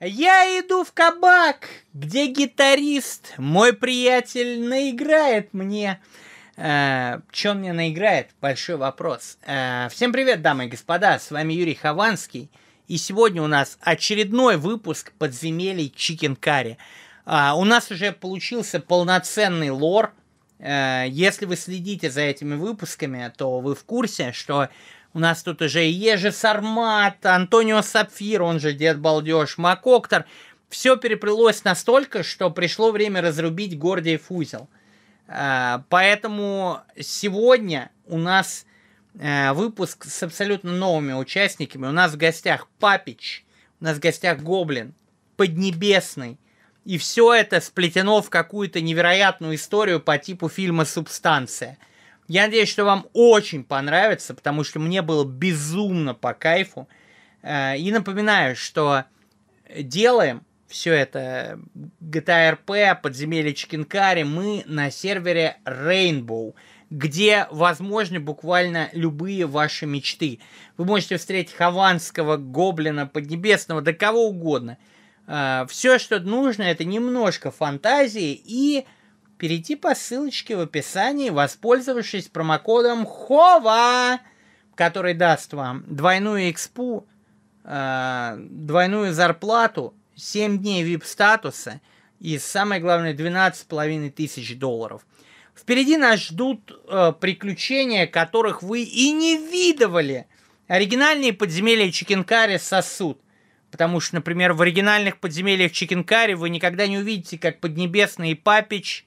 Я иду в кабак, где гитарист, мой приятель, наиграет мне. Чё мне наиграет? Большой вопрос. Всем привет, дамы и господа, с вами Юрий Хованский. И сегодня у нас очередной выпуск подземелий Chicken Curry. У нас уже получился полноценный лор. Если вы следите за этими выпусками, то вы в курсе, что... У нас тут уже Ежесармат, Антонио Сапфир, он же Дед Балдеж, Макоктор. Все переплелось настолько, что пришло время разрубить Гордиев узел. Поэтому сегодня у нас выпуск с абсолютно новыми участниками. У нас в гостях Папич, у нас в гостях Гоблин, Поднебесный. И все это сплетено в какую-то невероятную историю по типу фильма «Субстанция». Я надеюсь, что вам очень понравится, потому что мне было безумно по кайфу. И напоминаю, что делаем все это GTA RP, подземелье Chicken Curry мы на сервере Rainbow, где возможны буквально любые ваши мечты. Вы можете встретить Хованского, Гоблина, Поднебесного, да кого угодно. Все, что нужно, это немножко фантазии и... перейти по ссылочке в описании, воспользовавшись промокодом ХОВА, который даст вам двойную экспу, двойную зарплату, 7 дней вип-статуса и, самое главное, 12 500 долларов. Впереди нас ждут приключения, которых вы и не видывали. Оригинальные подземелья Chicken Curry сосуд. Потому что, например, в оригинальных подземельях Chicken Curry вы никогда не увидите, как Поднебесный и Папич...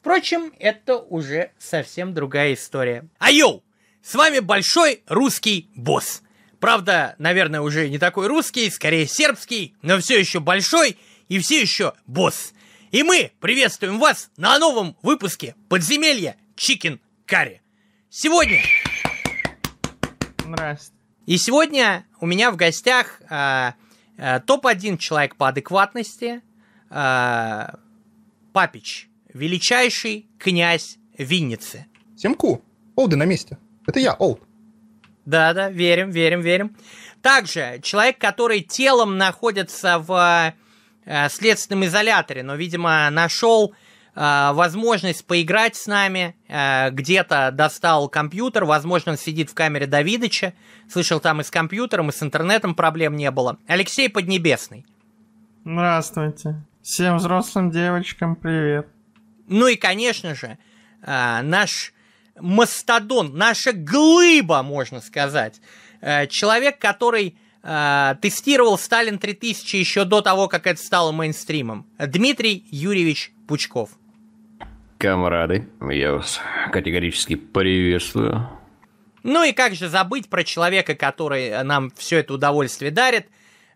Впрочем, это уже совсем другая история. Айоу! С вами большой русский босс. Правда, наверное, уже не такой русский, скорее сербский, но все еще большой и все еще босс. И мы приветствуем вас на новом выпуске подземелья Chicken Curry. Сегодня... Здравствуйте. И сегодня у меня в гостях топ-1 человек по адекватности, Папич. Величайший князь Винницы. Семку, Олды на месте. Это я, Олд. Да-да, верим, верим, верим. Также человек, который телом находится в следственном изоляторе, но, видимо, нашел возможность поиграть с нами, где-то достал компьютер, возможно, он сидит в камере Давидыча, слышал, там и с компьютером, и с интернетом проблем не было. Алексей Поднебесный. Здравствуйте. Всем взрослым девочкам привет. Ну и, конечно же, наш мастодон, наша глыба, можно сказать. Человек, который тестировал Сталин 3000 еще до того, как это стало мейнстримом. Дмитрий Юрьевич Пучков. Камрады, я вас категорически приветствую. Ну и как же забыть про человека, который нам все это удовольствие дарит.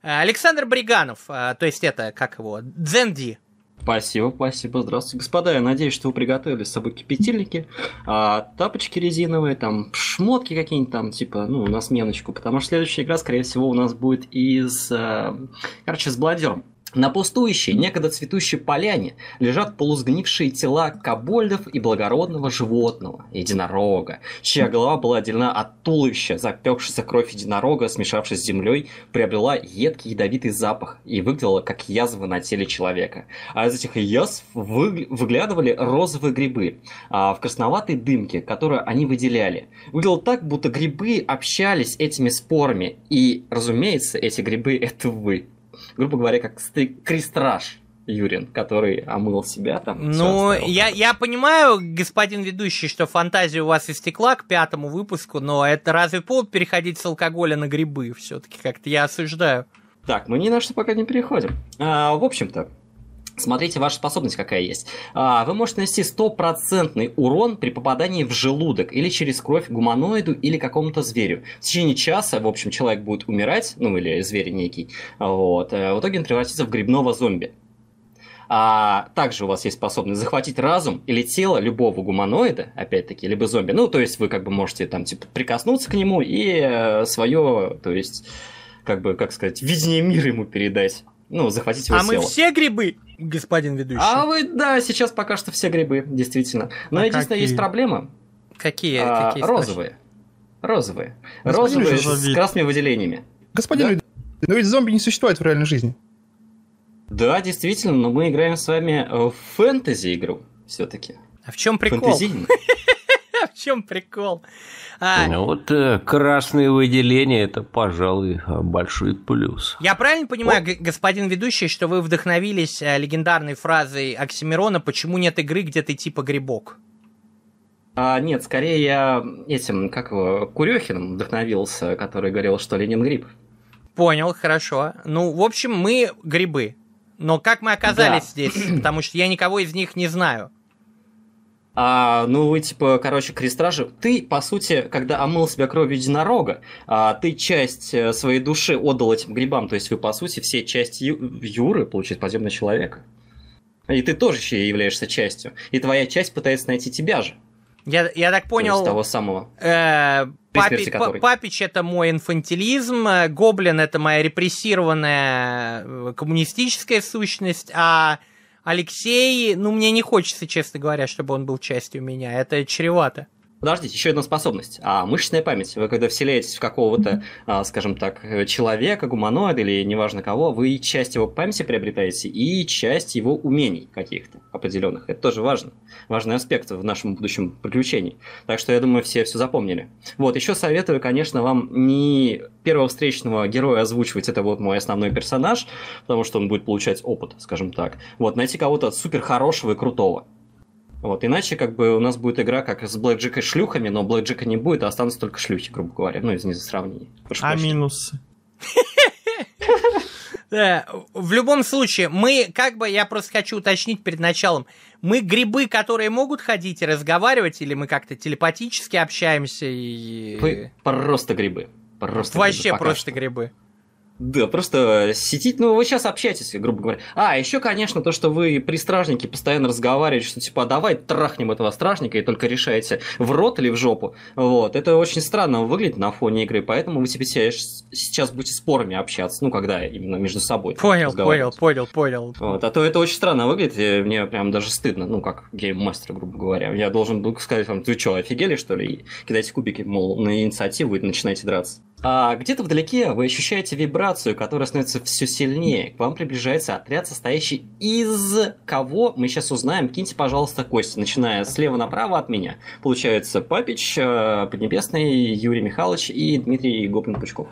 Александр Бриганов, то есть это, как его, Дзен-Ди. Спасибо, спасибо. Здравствуйте, господа. Я надеюсь, что вы приготовили с собой кипятильники, тапочки резиновые, там, шмотки какие-нибудь там, типа, ну, на сменочку. Потому что следующая игра, скорее всего, у нас будет из... короче, с бладером. На пустующей, некогда цветущей поляне лежат полусгнившие тела кобольдов и благородного животного, единорога, чья голова была отделена от туловища, запекшаяся кровь единорога, смешавшись с землей, приобрела едкий ядовитый запах и выглядела как язвы на теле человека. А из этих язв выглядывали розовые грибы в красноватой дымке, которую они выделяли. Выглядело так, будто грибы общались этими спорами, и, разумеется, эти грибы — это вы. Грубо говоря, как крестраж Юрин, который омыл себя там. Ну, я понимаю, господин ведущий, что фантазия у вас истекла к 5-му выпуску, но это разве повод переходить с алкоголя на грибы? Все-таки как-то я осуждаю. Так, мы ни на что пока не переходим. В общем-то, смотрите, ваша способность какая есть. Вы можете нанести 100% урон при попадании в желудок или через кровь гуманоиду или какому-то зверю. В течение часа, в общем, человек будет умирать, ну или зверь некий, вот. В итоге он превратится в грибного зомби. Также у вас есть способность захватить разум или тело любого гуманоида, опять-таки, либо зомби. Ну, то есть вы как бы можете там типа прикоснуться к нему и свое, то есть, как бы, как сказать, видение мира ему передать. Ну, захватить его тело. А мы все грибы, господин ведущий? А вы, да, сейчас пока что все грибы, действительно. Но единственная есть проблема. Какие? Какие розовые. Розовые. Господин розовые с красными выделениями. Господин, да? Но ведь зомби не существует в реальной жизни. Да, действительно, но мы играем с вами в фэнтези-игру все-таки. А в чем прикол? В чем прикол? Ну вот красные выделения, это, пожалуй, большой плюс. Я правильно понимаю, господин ведущий, что вы вдохновились легендарной фразой Оксимирона «Почему нет игры, где ты типа грибок»? Нет, скорее я этим, как его, Курехиным вдохновился, который говорил, что Ленин гриб. Понял, хорошо. Ну, в общем, мы грибы. Но как мы оказались здесь? Потому что я никого из них не знаю. Ну, вы, типа, короче, крестражи. Ты, по сути, когда омыл себя кровью единорога, ты часть своей души отдал этим грибам. То есть вы, по сути, все части Юры, получается, подземного человека. И ты тоже еще являешься частью. И твоя часть пытается найти тебя же. Я так понял... То есть того самого. Папич — это мой инфантилизм, Гоблин — это моя репрессированная коммунистическая сущность, а Алексей... Ну, мне не хочется, честно говоря, чтобы он был частью меня. Это чревато. Подождите, еще одна способность. Мышечная память. Вы когда вселяетесь в какого-то, скажем так, человека, гуманоида или неважно кого, вы часть его памяти приобретаете и часть его умений каких-то определенных. Это тоже важно. Важный аспект в нашем будущем приключении. Так что, я думаю, все запомнили. Вот, еще советую, конечно, вам не первого встречного героя озвучивать. Это вот мой основной персонаж, потому что он будет получать опыт, скажем так. Вот, найти кого-то супер хорошего и крутого. Вот, иначе как бы у нас будет игра как с блэкджек и шлюхами, но блэкджека не будет, а останутся только шлюхи, грубо говоря, ну, из-за сравнения. Минусы. В любом случае, мы, как бы, я просто хочу уточнить перед началом, мы грибы, которые могут ходить и разговаривать, или мы как-то телепатически общаемся и... Вы просто грибы. Вообще просто грибы. Да, просто сидеть, ну, вы сейчас общаетесь, грубо говоря. Еще, конечно, то, что вы при стражнике постоянно разговариваете, что типа, давай трахнем этого стражника, и только решаете, в рот или в жопу. Вот, это очень странно выглядит на фоне игры, поэтому вы теперь сейчас будете спорами общаться, ну, когда именно между собой. Понял. Вот, а то это очень странно выглядит, и мне прям даже стыдно, ну, как гейммастер, грубо говоря. Я должен был сказать вам, ты что, офигели, что ли? И кидайте кубики, мол, на инициативу и начинаете драться. А где-то вдалеке вы ощущаете вибрацию, которая становится все сильнее. К вам приближается отряд, состоящий из кого? Мы сейчас узнаем. Киньте, пожалуйста, кости, начиная слева направо от меня. Получается, Папич, Поднебесный, Юрий Михайлович и Дмитрий Гоблин Пучков.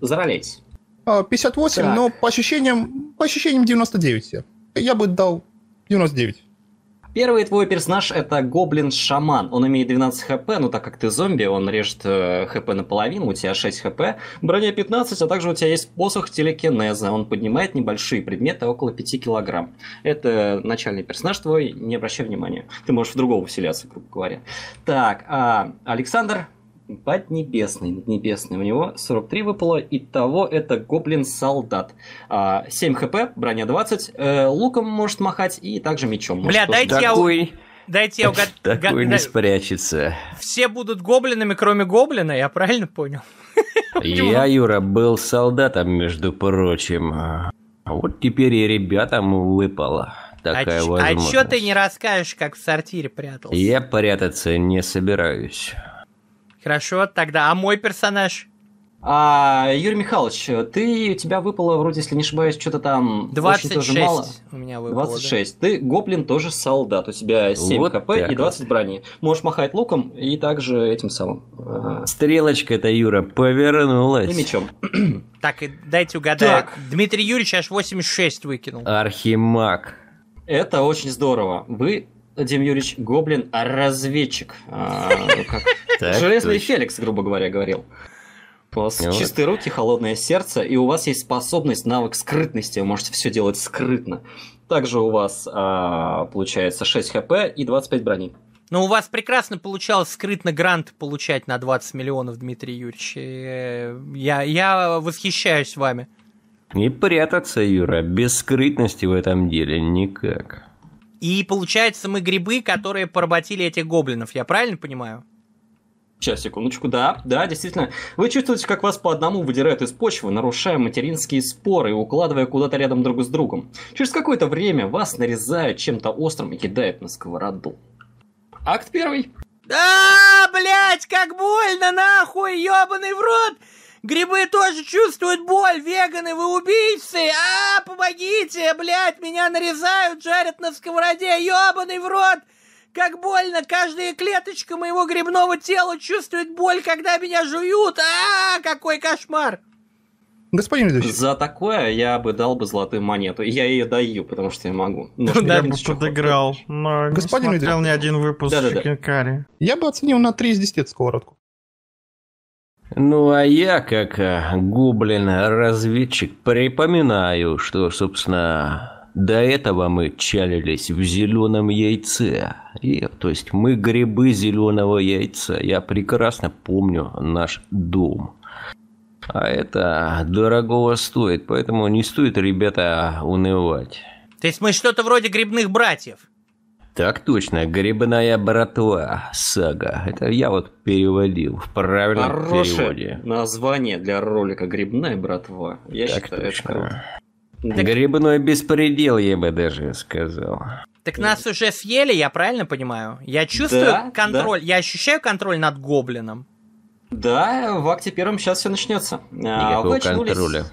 Зароляйтесь. 58, так. Но по ощущениям 99. Я бы дал 99. Первый твой персонаж — это гоблин-шаман. Он имеет 12 хп, но так как ты зомби, он режет хп наполовину, у тебя 6 хп, броня 15, а также у тебя есть посох телекинеза. Он поднимает небольшие предметы, около 5 килограмм. Это начальный персонаж твой, не обращай внимания. Ты можешь в другого вселяться, грубо говоря. Так, Александр Поднебесный. У него 43 выпало. Итого это гоблин-солдат. 7 хп, броня 20. Луком может махать и также мечом. Бля, дайте я угадаю. Такой не спрячется. Все будут гоблинами, кроме гоблина, я правильно понял? Я, Юра, был солдатом, между прочим. А вот теперь и ребятам выпало. Такая возможность. Чё ты не расскажешь, как в сортире прятался? Я прятаться не собираюсь. Хорошо, тогда, мой персонаж? Юрий Михайлович, у тебя выпало, вроде, если не ошибаюсь, что-то там... 26 очень тоже мало. У меня выпало, 26. Да? Ты гоблин, тоже солдат. У тебя 7 вот хп и 20 брони. Можешь махать луком и также этим самым. Стрелочка-то, Юра, повернулась. И мечом. Так, и дайте угадаю. Так. Дмитрий Юрьевич аж 86 выкинул. Архимаг. Это очень здорово. Вы... Дим Юрьевич, гоблин, разведчик. Железный Феликс, грубо говоря, говорил. У вас чистые руки, холодное сердце, и у вас есть способность, навык скрытности. Вы можете все делать скрытно. Также у вас, получается, 6 хп и 25 брони. Но у вас прекрасно получалось скрытно грант получать на 20 миллионов, Дмитрий Юрьевич. Я восхищаюсь вами. Не прятаться, Юра, без скрытности в этом деле никак. И получается, мы грибы, которые поработили этих гоблинов, я правильно понимаю? Сейчас, секундочку, да, действительно. Вы чувствуете, как вас по одному выдирают из почвы, нарушая материнские споры и укладывая куда-то рядом друг с другом. Через какое-то время вас нарезают чем-то острым и кидают на сковороду. Акт первый. Да, блять, как больно, нахуй, ёбаный в рот! Грибы тоже чувствуют боль, веганы, вы убийцы! помогите, блядь, меня нарезают, жарят на сковороде, ёбаный в рот. Как больно, каждая клеточка моего грибного тела чувствует боль, когда меня жуют. А-а-а, какой кошмар. Господин ведущий. За такое я бы дал бы золотую монету. Я ее даю, потому что я могу. Я бы подыграл, но не смотрел ни один выпуск Chicken Curry. Я бы оценил на 3 из 10 сковородку. Ну, а я, как гоблин-разведчик, припоминаю, что, собственно, до этого мы чалились в зеленом яйце. И, то есть мы грибы зеленого яйца. Я прекрасно помню наш дом. А это дорогого стоит, поэтому не стоит, ребята, унывать. То есть мы что-то вроде грибных братьев? Так точно, грибная братва, сага. Это я вот переводил в правильном переводе. Хорошее название для ролика «Грибная братва». Я так считаю, точно. Это... Грибной беспредел, я бы даже сказал. Так нас уже съели, я правильно понимаю? Я чувствую контроль, я ощущаю контроль над гоблином. Да, в акте первом сейчас все начнется. Никакого контроля.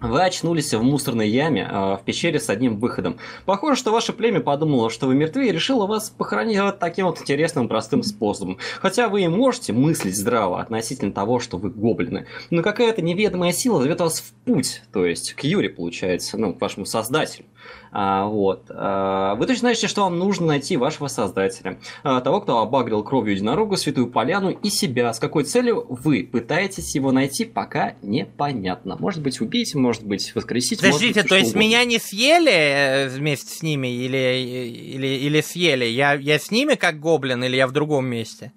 Вы очнулись в мусорной яме, в пещере с одним выходом. Похоже, что ваше племя подумало, что вы мертвы, и решило вас похоронить вот таким вот интересным, простым способом. Хотя вы и можете мыслить здраво относительно того, что вы гоблины. Но какая-то неведомая сила зовет вас в путь, то есть к Юре, получается, ну, к вашему создателю. Вы точно знаете, что вам нужно найти вашего создателя, того, кто обагрил кровью единорога, святую поляну и себя. С какой целью вы пытаетесь его найти, пока непонятно. Может быть, убить, может быть, воскресить. Подождите, то есть меня не съели вместе с ними или съели? Я с ними как гоблин или я в другом месте?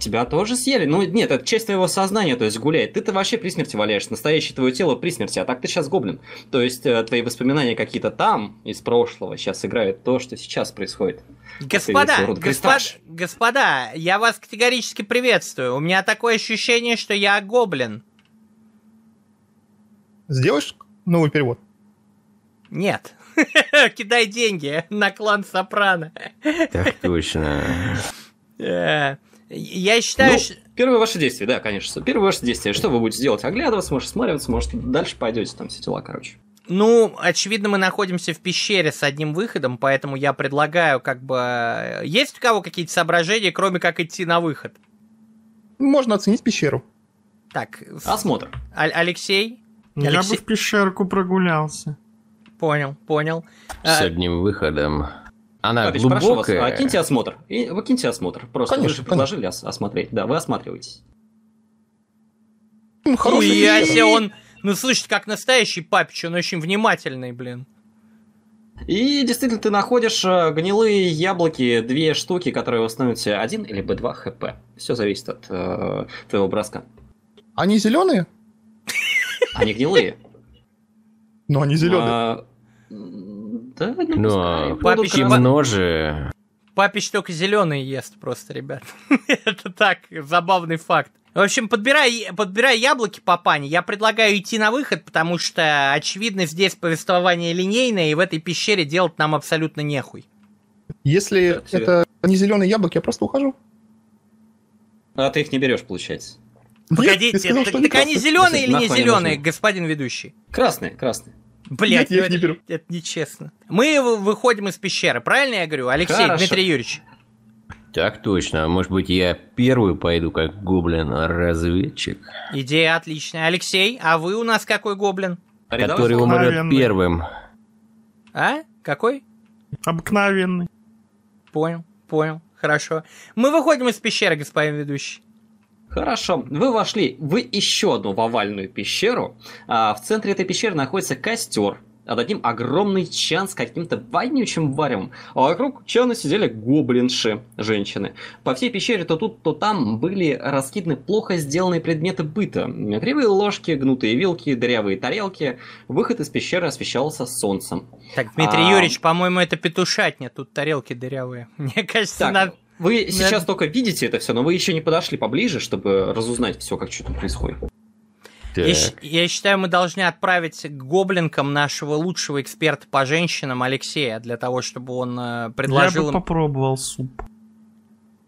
Тебя тоже съели? Ну, нет, это часть твоего сознания, то есть гуляет. Ты-то вообще при смерти валяешься, настоящее твое тело при смерти, а так ты сейчас гоблин. То есть твои воспоминания какие-то там, из прошлого, сейчас играют то, что сейчас происходит. Господа, я вас категорически приветствую. У меня такое ощущение, что я гоблин. Сделаешь новый перевод? Нет. Кидай деньги на клан Сопрано. Так точно. Я считаю, что... Первое ваше действие, да, конечно. Первое ваше действие. Что вы будете делать? Оглядываться, может, смотреться, может, дальше пойдете, там все дела, короче. Ну, очевидно, мы находимся в пещере с одним выходом, поэтому я предлагаю, как бы... Есть у кого какие-то соображения, кроме как идти на выход? Можно оценить пещеру. Так. Осмотр. Алексей? Я бы в пещерку прогулялся. Понял, понял. С одним выходом... Она Папич, глубокая. Прошу вас, киньте осмотр. Киньте осмотр. Просто конечно, вы же предложили осмотреть. Да, вы осматриваетесь. Хуясе, он... Ну, слышит, как настоящий Папич, он очень внимательный, блин. И действительно, ты находишь гнилые яблоки, 2 штуки, которые восстановят тебе 1 или Б2 ХП. Все зависит от твоего броска. Они зеленые? Они гнилые. Но они зеленые. Да, но Папич же. Папич только зеленый ест просто, ребят. Это так, забавный факт. В общем, подбирая яблоки по пани, я предлагаю идти на выход, потому что, очевидно, здесь повествование линейное, и в этой пещере делать нам абсолютно нехуй. Если это не зеленые яблоки, я просто ухожу. А ты их не берешь, получается. Погодите, сказал, так они зеленые или не зеленые, господин ведущий? Красные, красные. Блять, это нечестно. Мы выходим из пещеры, правильно я говорю? Алексей, хорошо. Дмитрий Юрьевич. Так точно. Может быть, я первый пойду как гоблин-разведчик? Идея отличная. Алексей, а вы у нас какой гоблин? Который умрет первым. А? Какой? Обыкновенный. Понял, понял. Хорошо. Мы выходим из пещеры, господин ведущий. Хорошо, вы вошли в еще одну овальную пещеру. В центре этой пещеры находится костер, а над ним огромный чан с каким-то вонючим варевом. А вокруг чана сидели гоблинши, женщины. По всей пещере то тут, то там были раскиданы плохо сделанные предметы быта. Кривые ложки, гнутые вилки, дырявые тарелки. Выход из пещеры освещался солнцем. Так, Дмитрий Юрьевич, по-моему, это петушатня, тут тарелки дырявые. Мне кажется, надо... Вы сейчас только видите это все, но вы еще не подошли поближе, чтобы разузнать все, как что-то происходит. Я считаю, мы должны отправить к гоблинкам нашего лучшего эксперта по женщинам Алексея, для того, чтобы он предложил им... Я бы попробовал суп.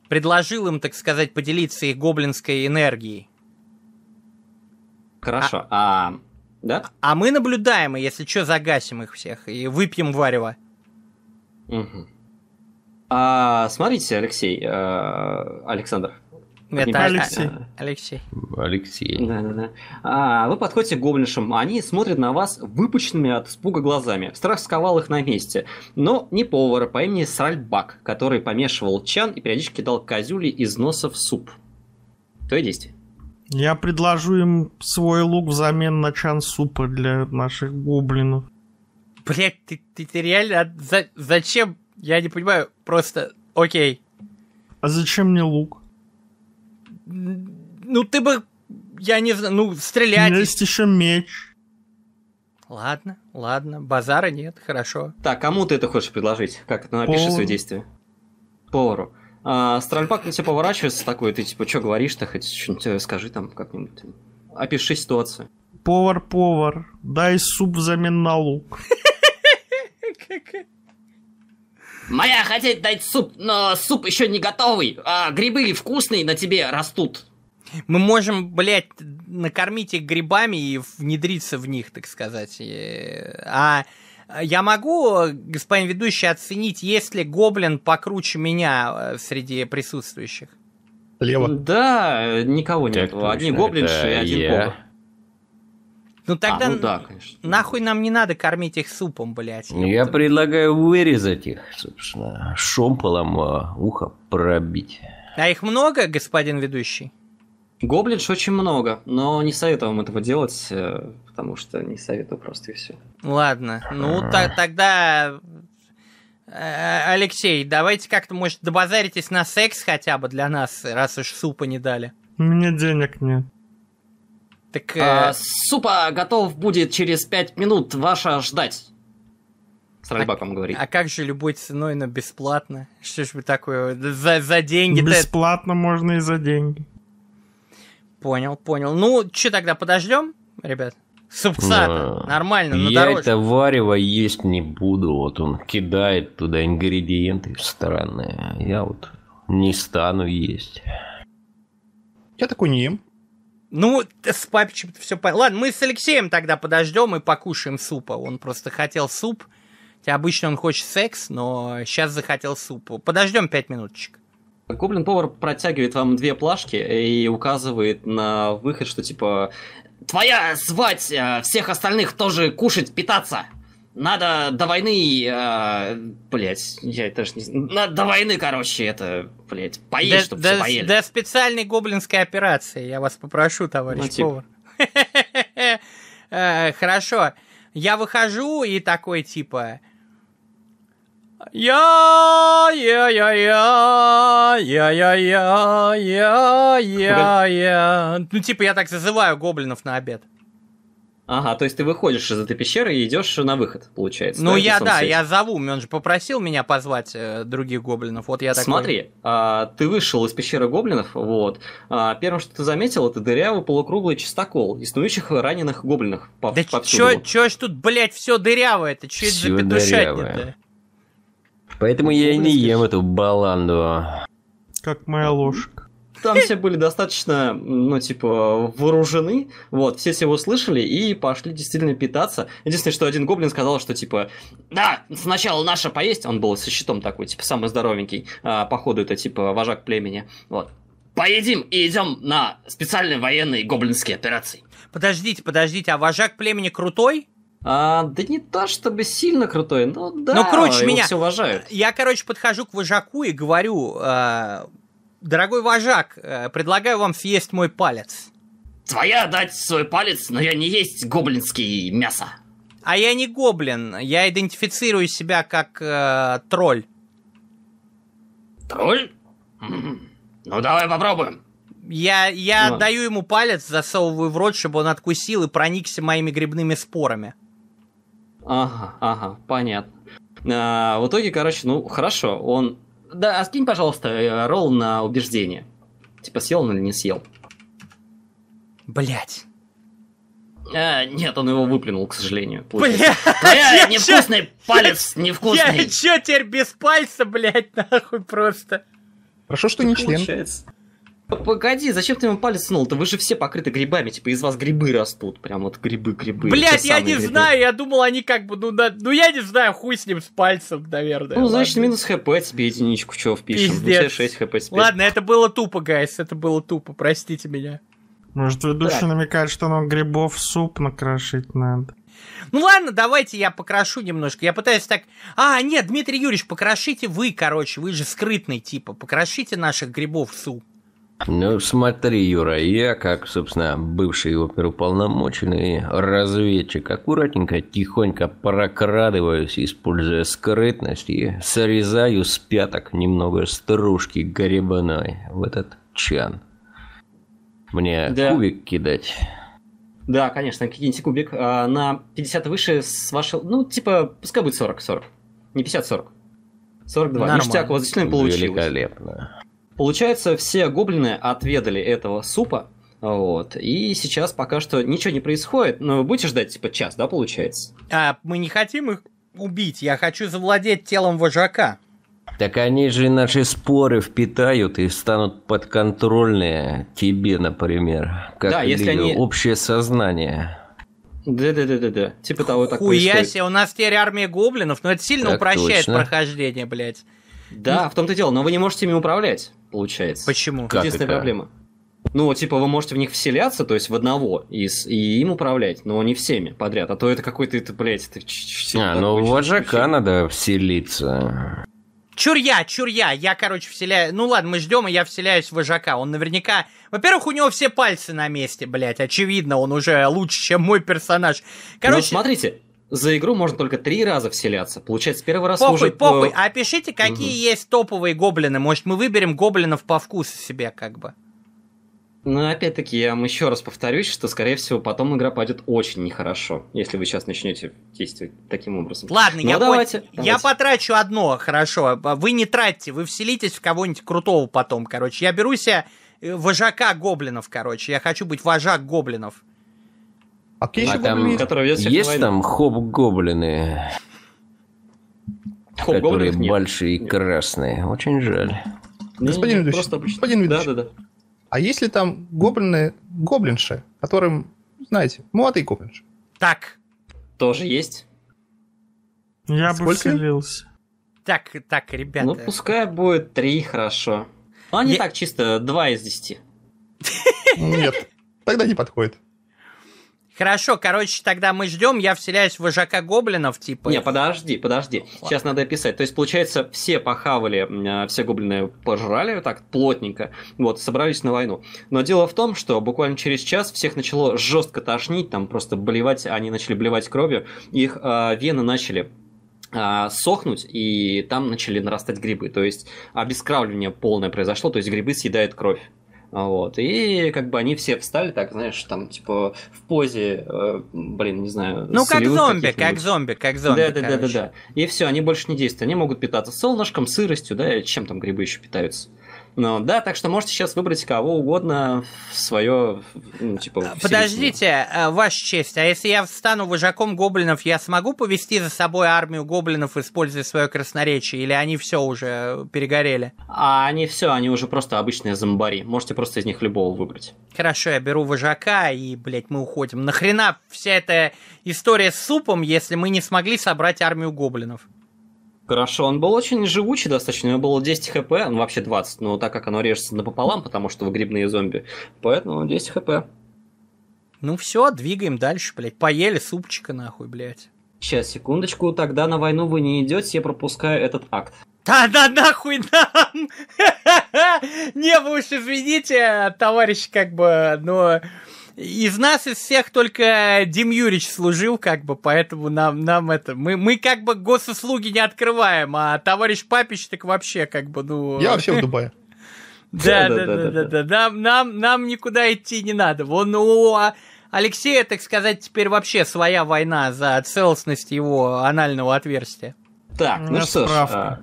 Предложил им, так сказать, поделиться их гоблинской энергией. Хорошо. Да? А мы наблюдаем, и если что, загасим их всех и выпьем варево. Угу. А, смотрите, Александр. Это Алексей. Да. А, вы подходите к гоблиншам, они смотрят на вас выпученными от испуга глазами. Страх сковал их на месте. Но не повара по имени Сральбак, который помешивал чан и периодически дал козюли из носа в суп. Твои действия. Я предложу им свой лук взамен на чан супа для наших гоблинов. Блять, ты реально... Зачем? Я не понимаю. Просто... Окей. А зачем мне лук? Ну, ты бы... Я не знаю, ну, стрелять... У меня есть еще меч. Ладно, базара нет, хорошо. Так, кому ты это хочешь предложить? Как это напишешь свои действия? Повару. А, Стральбак на тебя поворачивается такой, ты типа, что говоришь-то, хоть что-нибудь скажи там как-нибудь. Опиши ситуацию. Повар, дай суп взамен на лук. Моя хотеть дать суп, но суп еще не готовый, а грибы вкусные на тебе растут. Мы можем, блядь, накормить их грибами и внедриться в них, так сказать. А я могу, господин ведущий, оценить, есть ли гоблин покруче меня среди присутствующих? Лево. Да, никого нет. Одни гоблинши и один повар. Ну тогда нахуй нам не надо кормить их супом, блядь. Я предлагаю вырезать их, собственно, шомполом ухо пробить. А их много, господин ведущий? Гоблинш очень много, но не советую вам этого делать, потому что не советую просто и все. Ладно, ну тогда, Алексей, давайте как-то, может, добазаритесь на секс хотя бы для нас, раз уж супа не дали. У меня денег нет. Так, супа готов будет через 5 минут, ваша ждать. С Ральбаком говорит. А как же любой ценой, но бесплатно? Что ж вы такое, за деньги-то? Бесплатно можно и за деньги. Понял. Ну, что тогда, подождем, ребят? Супца-то нормально, на дороже. Я это варево есть не буду, вот он кидает туда ингредиенты странные. Я вот не стану есть. Я такой не ем. Ну, с Папичем-то все понятно. Ладно, мы с Алексеем тогда подождем и покушаем супа. Он просто хотел суп. Хотя обычно он хочет секс, но сейчас захотел суп. Подождем 5 минуточек. Гоблин-повар протягивает вам 2 плашки и указывает на выход, что типа... Твоя звать всех остальных тоже кушать, питаться. Надо до войны... блять, я даже не знаю. Надо до войны, короче, это... Блять, поесть, чтобы все поели. До специальной гоблинской операции, я вас попрошу, товарищ повар. Хорошо. Я выхожу и такой, типа... Ну, типа, я так зазываю гоблинов на обед. Ага, то есть ты выходишь из этой пещеры и идешь на выход, получается. Ну, да, я зову, он же попросил меня позвать других гоблинов, вот я такой... Смотри, ты вышел из пещеры гоблинов, вот, первым, что ты заметил, это дырявый полукруглый чистокол, иснующих раненых гоблинов повсюду. Да чё ж тут, блядь, все дырявое, ты чё это за петушатник-то? Поэтому я и не ем эту баланду. Как моя ложка. Там все были достаточно, ну, типа, вооружены, вот, все его слышали и пошли действительно питаться. Единственное, что один гоблин сказал, что, типа, да, сначала наша поесть, он был со щитом такой, типа, самый здоровенький, походу, это, типа, вожак племени, вот. Поедим и идем на специальные военные гоблинские операции. Подождите, а вожак племени крутой? Да не то, чтобы сильно крутой, но да, но, короче, меня все уважают. Я, короче, подхожу к вожаку и говорю... Дорогой вожак, предлагаю вам съесть мой палец. Твоя дать свой палец, но я не есть гоблинские мясо. А я не гоблин, я идентифицирую себя как тролль. Тролль? Ну давай попробуем. Я даю ему палец, засовываю в рот, чтобы он откусил и проникся моими грибными спорами. Ага, понятно. В итоге, короче, ну хорошо, он... Да, а скинь, пожалуйста, ролл на убеждение. Типа, съел он или не съел. Блять. Нет, он его выплюнул, к сожалению. Блять! Твоя невкусный палец невкусный. Я чё теперь без пальца, блять, нахуй просто? Хорошо, что не член. Получается. Погоди, зачем ты ему палец снул-то? Вы же все покрыты грибами, типа из вас грибы растут. Прям вот грибы. Блять, я не знаю, я думал, они как бы, ну я не знаю, хуй с ним с пальцем, наверное. Ну, значит, минус хп тебе единичку, чего впишем. Пиздец. 6 хп спишем. Ладно, это было тупо, гайс, это было тупо, простите меня. Может, ведущий намекает, что нам грибов в суп накрошить надо. Ну ладно, давайте я покрошу немножко. Я пытаюсь так... А, нет, Дмитрий Юрьевич, покрошите вы, короче. Вы же скрытный, типа. Покрошите наших грибов в суп. Ну, смотри, Юра, я, как, собственно, бывший оперуполномоченный разведчик, аккуратненько, тихонько прокрадываюсь, используя скрытность, и срезаю с пяток немного стружки грибной в этот чан. Мне кубик кидать... Да, конечно, киньте кубик. А на 50 выше с вашего... Ну, типа, пускай будет 40. Не 50, 40. 42. Нормально. Ништяк, у вас действительно получилось. Великолепно. Получается, все гоблины отведали этого супа. Вот. И сейчас пока что ничего не происходит. Но вы будете ждать, типа, час, да, получается? А мы не хотим их убить. Я хочу завладеть телом вожака. Так они же наши споры впитают и станут подконтрольные тебе, например. Как да, если они... общее сознание. Да. Типа того, так происходит. Хуя себе, у нас теперь армия гоблинов, но это сильно так упрощает прохождение, блядь. Да, в том-то дело, но вы не можете ими управлять, получается. Почему? Единственная проблема. Ну, типа, вы можете в них вселяться, то есть в одного, и им управлять, но не всеми подряд. А то это какой-то, блядь... Ну, в вожака надо вселиться... Чурья, я, короче, вселяю... Ну ладно, мы ждем, и я вселяюсь в вожака. Он наверняка... Во-первых, у него все пальцы на месте, блядь. Очевидно, он уже лучше, чем мой персонаж. Короче... Ну, смотрите, за игру можно только 3 раза вселяться. Получается, первый раз похуй, уже... Похуй, а пишите, какие есть топовые гоблины. Может, мы выберем гоблинов по вкусу себе, как бы. Ну, опять-таки, я вам еще раз повторюсь, что, скорее всего, потом игра пойдет очень нехорошо, если вы сейчас начнете действовать таким образом. Ладно, давайте. Я потрачу одно, хорошо. Вы не тратьте, вы вселитесь в кого-нибудь крутого потом, короче. Я беру себе вожака гоблинов, короче. Я хочу быть вожак гоблинов. А там, есть там хоп-гоблины? Которые большие и красные. Очень жаль. Господин Видович. Да. А если там гоблинши, которым, знаете, молодые гоблинши? Так. Тоже есть. Я бы вселился. Так, ребята. Ну, пускай будет 3, хорошо. А не так чисто, 2 из 10. Нет, тогда не подходит. Хорошо, короче, тогда мы ждем, я вселяюсь в вожака гоблинов, типа... Не, подожди. Ладно. Сейчас надо описать. То есть, получается, все похавали, все гоблины пожрали так плотненько, вот, собрались на войну. Но дело в том, что буквально через час всех начало жестко тошнить, там просто блевать, они начали блевать кровью, их вены начали... сохнуть, и там начали нарастать грибы. То есть, обескровление полное произошло, то есть, грибы съедают кровь. Вот, и как бы они все встали, так, знаешь, там, типа, в позе, не знаю... Ну, как зомби, как зомби. Да. И все, они больше не действуют. Они могут питаться солнышком, сыростью, да, чем там грибы еще питаются. Но, да, так что можете сейчас выбрать кого угодно в свое, Подождите, ваша честь, а если я стану вожаком гоблинов, я смогу повести за собой армию гоблинов, используя свое красноречие, или они все уже перегорели? А они все, они уже просто обычные зомбари. Можете просто из них любого выбрать. Хорошо, я беру вожака, и, блядь, мы уходим. Нахрена вся эта история с супом, если мы не смогли собрать армию гоблинов? Хорошо, он был очень живучий достаточно, у него было 10 хп, ну вообще 20, но так как оно режется напополам, потому что вы грибные зомби, поэтому 10 хп. Ну все, двигаем дальше, блядь, поели супчика нахуй, блядь. Сейчас, секундочку, тогда на войну вы не идете, я пропускаю этот акт. Да нахуй нам! Не, вы уж извините, товарищ, как бы, но... Из нас, из всех, только Дим Юрич служил, как бы, поэтому нам это... Мы как бы госуслуги не открываем, а товарищ Папич так вообще, как бы, ну... Я вообще в Дубае. Да. Нам никуда идти не надо. Вон у Алексея, так сказать, теперь вообще своя война за целостность его анального отверстия. Так, ну что ж...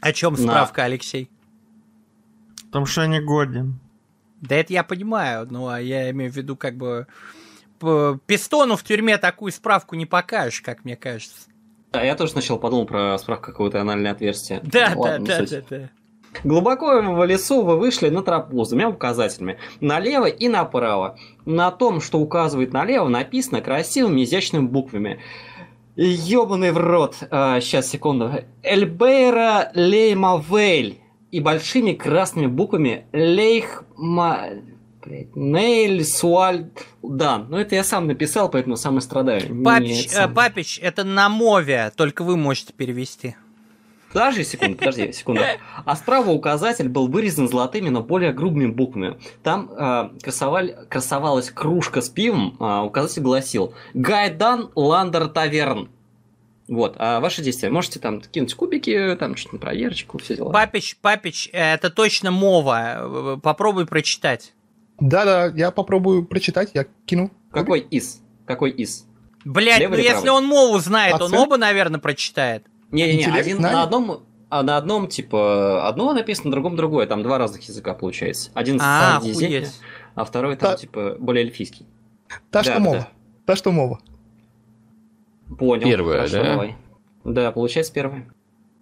О чем справка, Алексей? Потому что я не годен. Да это я понимаю, но я имею в виду, как бы, пистону в тюрьме такую справку не покажешь, как мне кажется. Да, я тоже сначала подумал про справку какого-то анальное отверстие. Да, ну, да, ладно, да, да, да. Глубоко в лесу вы вышли на тропу с двумя указателями налево и направо. На том, что указывает налево, написано красивыми изящными буквами. Ёбаный в рот. Сейчас, секунду. Эльбейра Леймавель. И большими красными буквами Лейхма... Нейль Суаль... Да, ну это я сам написал, поэтому сам и страдаю. Папич, Папич, это на мове, только вы можете перевести. Даже, секунду, подожди, секунду. А справа указатель был вырезан золотыми, но более грубыми буквами. Там красовалась кружка с пивом, указатель гласил «Гайдан Ландер Таверн». Вот, а ваши действия, можете там кинуть кубики, там что-то на проверочку, все дела. Папич, Папич, это точно мова, попробуй прочитать. Да-да, я попробую прочитать, я кину. Какой из? Какой из? Блять, левый, ну если он мову знает, он оба, наверное, прочитает. Не-не-не, один на одном, типа, одно написано, на другом другое, там два разных языка получается. Один сандизетный, а второй там, типа, более эльфийский. Та, что мова, та, что мова. Понял. Первое, хорошо, да? Давай. Да, получается первое.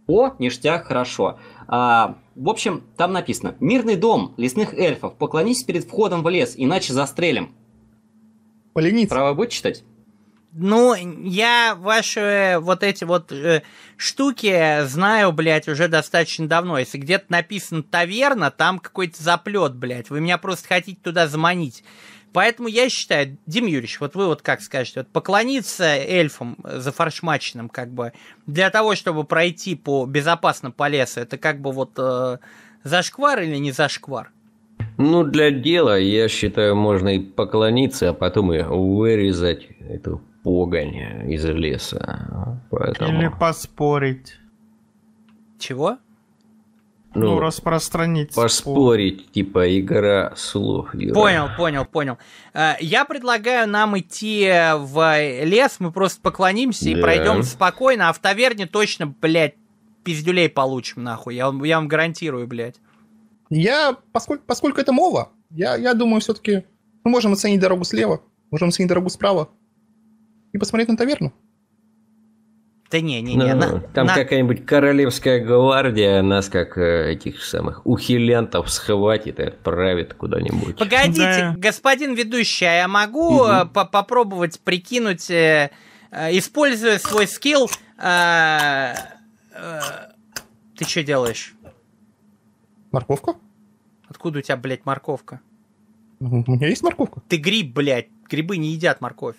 О, ништяк, хорошо. В общем, там написано: «Мирный дом лесных эльфов, поклонись перед входом в лес, иначе застрелим». Полениться. Право будет читать? Ну, я ваши вот эти вот штуки знаю, блядь, уже достаточно давно. Если где-то написано «таверна», там какой-то заплет, блядь. Вы меня просто хотите туда заманить. Поэтому я считаю, Дим Юрьевич, вот вы вот как скажете, вот поклониться эльфам зафаршмаченным, как бы, для того, чтобы пройти по безопасно по лесу, это как бы вот зашквар или не зашквар? Ну, для дела, я считаю, можно и поклониться, а потом и вырезать эту погонь из леса. Поэтому... Или поспорить. Чего? Ну, распространить. Поспорить, типа, игра слов. Понял, понял, понял. Я предлагаю нам идти в лес, мы просто поклонимся и пройдем спокойно, а в таверне точно, блядь, пиздюлей получим, нахуй. Я вам гарантирую, блядь. Я, поскольку это мова, я думаю, все-таки мы можем оценить дорогу слева, можем оценить дорогу справа и посмотреть на таверну. Да не-не-не. Ну, там какая-нибудь королевская гвардия нас, как этих самых ухилянтов, схватит и отправит куда-нибудь. Погодите, да. Господин ведущий, а я могу попробовать прикинуть, используя свой скилл... Ты что делаешь? Морковка? Откуда у тебя, блядь, морковка? У меня есть морковка. Ты гриб, блядь. Грибы не едят морковь.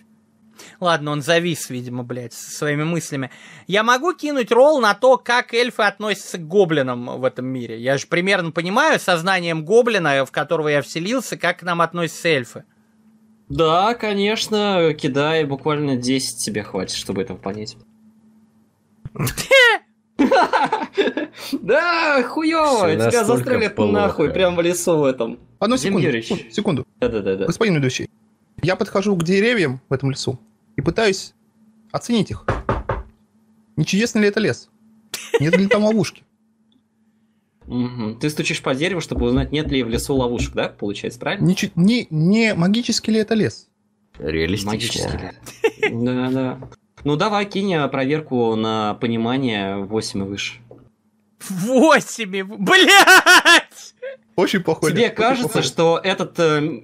Ладно, он завис, видимо, блядь, со своими мыслями. Я могу кинуть ролл на то, как эльфы относятся к гоблинам в этом мире? Я же примерно понимаю сознанием гоблина, в которого я вселился, как к нам относятся эльфы. Да, конечно, кидай, буквально 10 тебе хватит, чтобы это понять. Да, хуёво, тебя застрелят нахуй, прям в лесу в этом. Одну секунду. Господин ведущий, я подхожу к деревьям в этом лесу и пытаюсь оценить их. Не чудесный ли это лес? Нет ли там ловушки? Ты стучишь по дереву, чтобы узнать, нет ли в лесу ловушек, да? Получается, правильно? Не магический ли это лес? Реалистичный. Да-да-да. Ну давай, кинь проверку на понимание 8 и выше. 8! Блядь! Очень похоже. Тебе кажется, что этот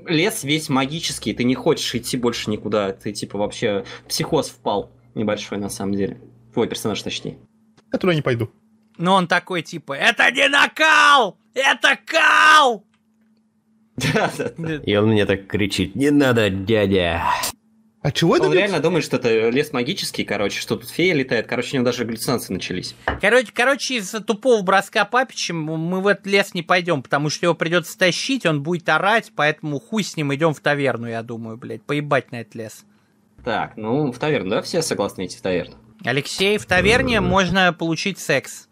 лес весь магический, ты не хочешь идти больше никуда, ты типа вообще психоз впал небольшой на самом деле. Твой персонаж, точнее. Я туда не пойду. Но он такой типа, это не накал! Это кал! И он мне так кричит, не надо, дядя! А чего он это? Он реально думает, что это лес магический, короче, что тут фея летает. Короче, у него даже галлюцинации начались. Короче, из-за тупого броска Папича мы в этот лес не пойдем, потому что его придется тащить, он будет орать, поэтому хуй с ним, идем в таверну, я думаю, блядь, поебать на этот лес. Так, ну, в таверну, да, все согласны идти в таверну? Алексей, в таверне можно получить секс.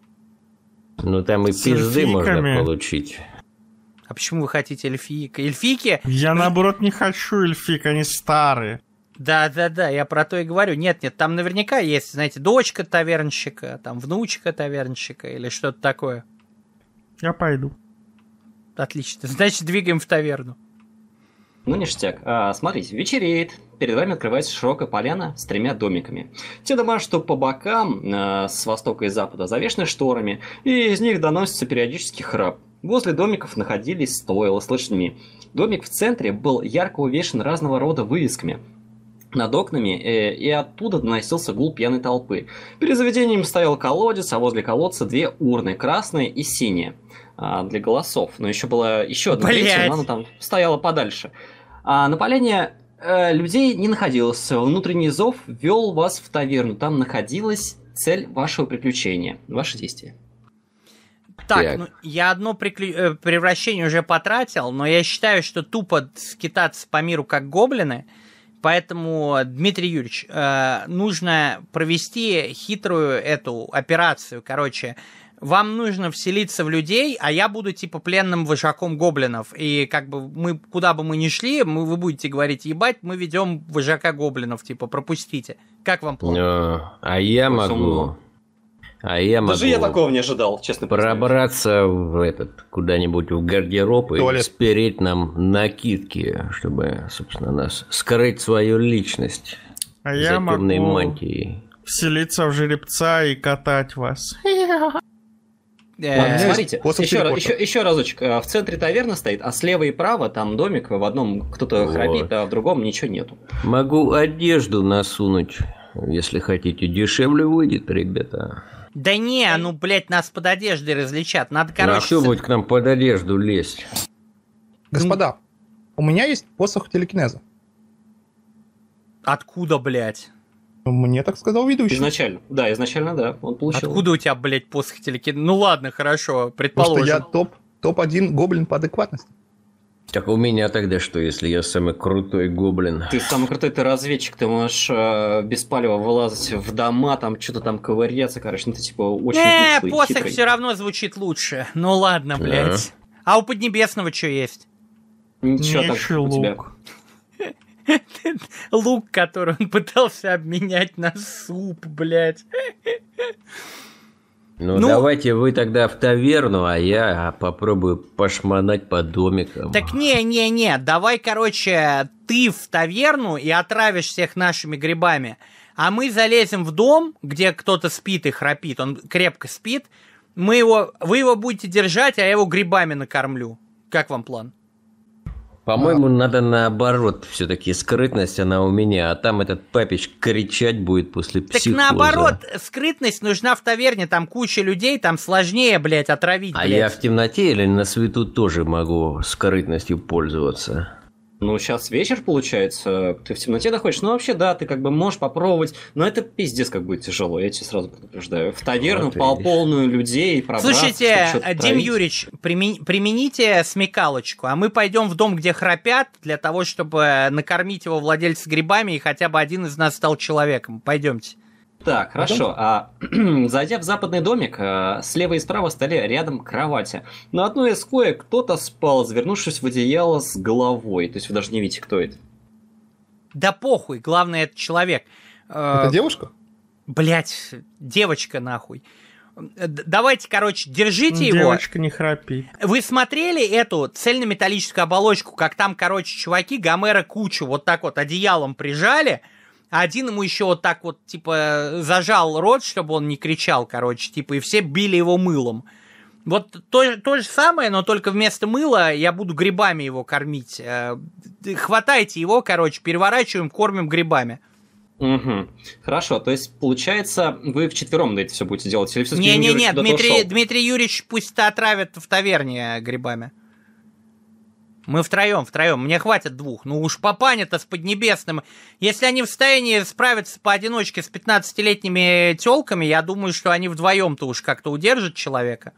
Ну, там и пизды можно получить. А почему вы хотите эльфийка? Эльфийки? Я, наоборот, не хочу эльфик, они старые. Да-да-да, я про то и говорю. Нет-нет, там наверняка есть, знаете, дочка тавернщика, там внучка тавернщика или что-то такое. Я пойду. Отлично. Значит, двигаем в таверну. Ну, ништяк. Смотрите, вечереет. Перед вами открывается широкая поляна с тремя домиками. Те дома, что по бокам, с востока и запада, завешены шторами, и из них доносится периодически храп. Возле домиков находились стойла с лошадьми. Домик в центре был ярко увешан разного рода вывесками над окнами, и оттуда доносился гул пьяной толпы. Перед заведением стоял колодец, а возле колодца две урны, красная и синяя, для голосов. Но еще была еще одна третья, но она там стояла подальше. А на поляне людей не находилось. Внутренний зов вел вас в таверну. Там находилась цель вашего приключения, ваши действия. Так, ну, я одно превращение уже потратил, но я считаю, что тупо скитаться по миру как гоблины. Поэтому, Дмитрий Юрьевич, нужно провести хитрую эту операцию. Короче, вам нужно вселиться в людей, а я буду типа пленным вожаком гоблинов. И как бы мы, куда бы мы ни шли, вы будете говорить: ебать, мы ведем вожака гоблинов, типа пропустите. Как вам план? А я могу... Даже я такого не ожидал, честно. Пробраться в куда-нибудь в гардероб и спереть нам накидки, чтобы, собственно, нас скрыть свою личность. А я могу вселиться в жеребца и катать вас. Смотрите, еще разочек. В центре таверна стоит, а слева и право там домик. В одном кто-то храпит, а в другом ничего нету. Могу одежду насунуть, если хотите. Дешевле выйдет, ребята. Да не, ну, блядь, нас под одеждой различат. Надо, короче... А что будет к нам под одежду лезть? Господа, у меня есть посох телекинеза. Откуда, блядь? Мне так сказал ведущий. Изначально, да, он получил. Откуда у тебя, блядь, посох телекинеза? Ну ладно, хорошо, предположим. Потому что я топ-1 гоблин по адекватности. Так у меня тогда что, если я самый крутой гоблин? Ты самый крутой, ты разведчик, ты можешь без палева вылазить в дома, там что-то там ковыряться, короче, ну ты типа очень хитрый. Посох все равно звучит лучше, ну ладно, блядь. А у Поднебесного что есть? Ничего так у тебя. Лук, который он пытался обменять на суп, блядь. Ну, давайте вы тогда в таверну, а я попробую пошмонать по домикам. Так не-не-не, давай, короче, ты в таверну и отравишь всех нашими грибами, а мы залезем в дом, где кто-то спит и храпит, он крепко спит, вы его будете держать, а я его грибами накормлю. Как вам план? По-моему, надо наоборот, все-таки скрытность, она у меня, а там этот Папич кричать будет после психоза. Так наоборот, скрытность нужна в таверне, там куча людей, там сложнее, блядь, отравить, блядь. А я в темноте или на свету тоже могу скрытностью пользоваться? Ну, сейчас вечер, получается, ты в темноте находишь, ну, вообще, да, ты как бы можешь попробовать, но это пиздец как будет тяжело, я тебе сразу предупреждаю. В таверну полную людей пробраться. Слушайте, Дим Юрьевич, примените смекалочку, а мы пойдем в дом, где храпят, для того, чтобы накормить его владельца грибами, и хотя бы один из нас стал человеком. Пойдемте. Так, хорошо. Зайдя в западный домик, слева и справа стали рядом кровати. На одной из коек кто-то спал, завернувшись в одеяло с головой. То есть вы даже не видите, кто это. Да похуй, главное, это человек. Это девушка? Блять, девочка нахуй. Давайте, короче, держите его. Девочка не храпит. Вы смотрели эту цельнометаллическую оболочку, как там, короче, чуваки Гомера кучу вот так вот одеялом прижали... Один ему еще вот так вот, типа, зажал рот, чтобы он не кричал, короче, типа, и все били его мылом. Вот то же самое, но только вместо мыла я буду грибами его кормить. Хватайте его, короче, переворачиваем, кормим грибами. Угу. Хорошо, то есть, получается, вы вчетвером это все будете делать? Не-не-не, Дмитрий Юрьевич пусть-то отравят в таверне грибами. Мы втроем, мне хватит двух. Ну уж папаня-то с Поднебесным. Если они в состоянии справиться поодиночке с 15-летними телками, я думаю, что они вдвоем-то уж как-то удержат человека.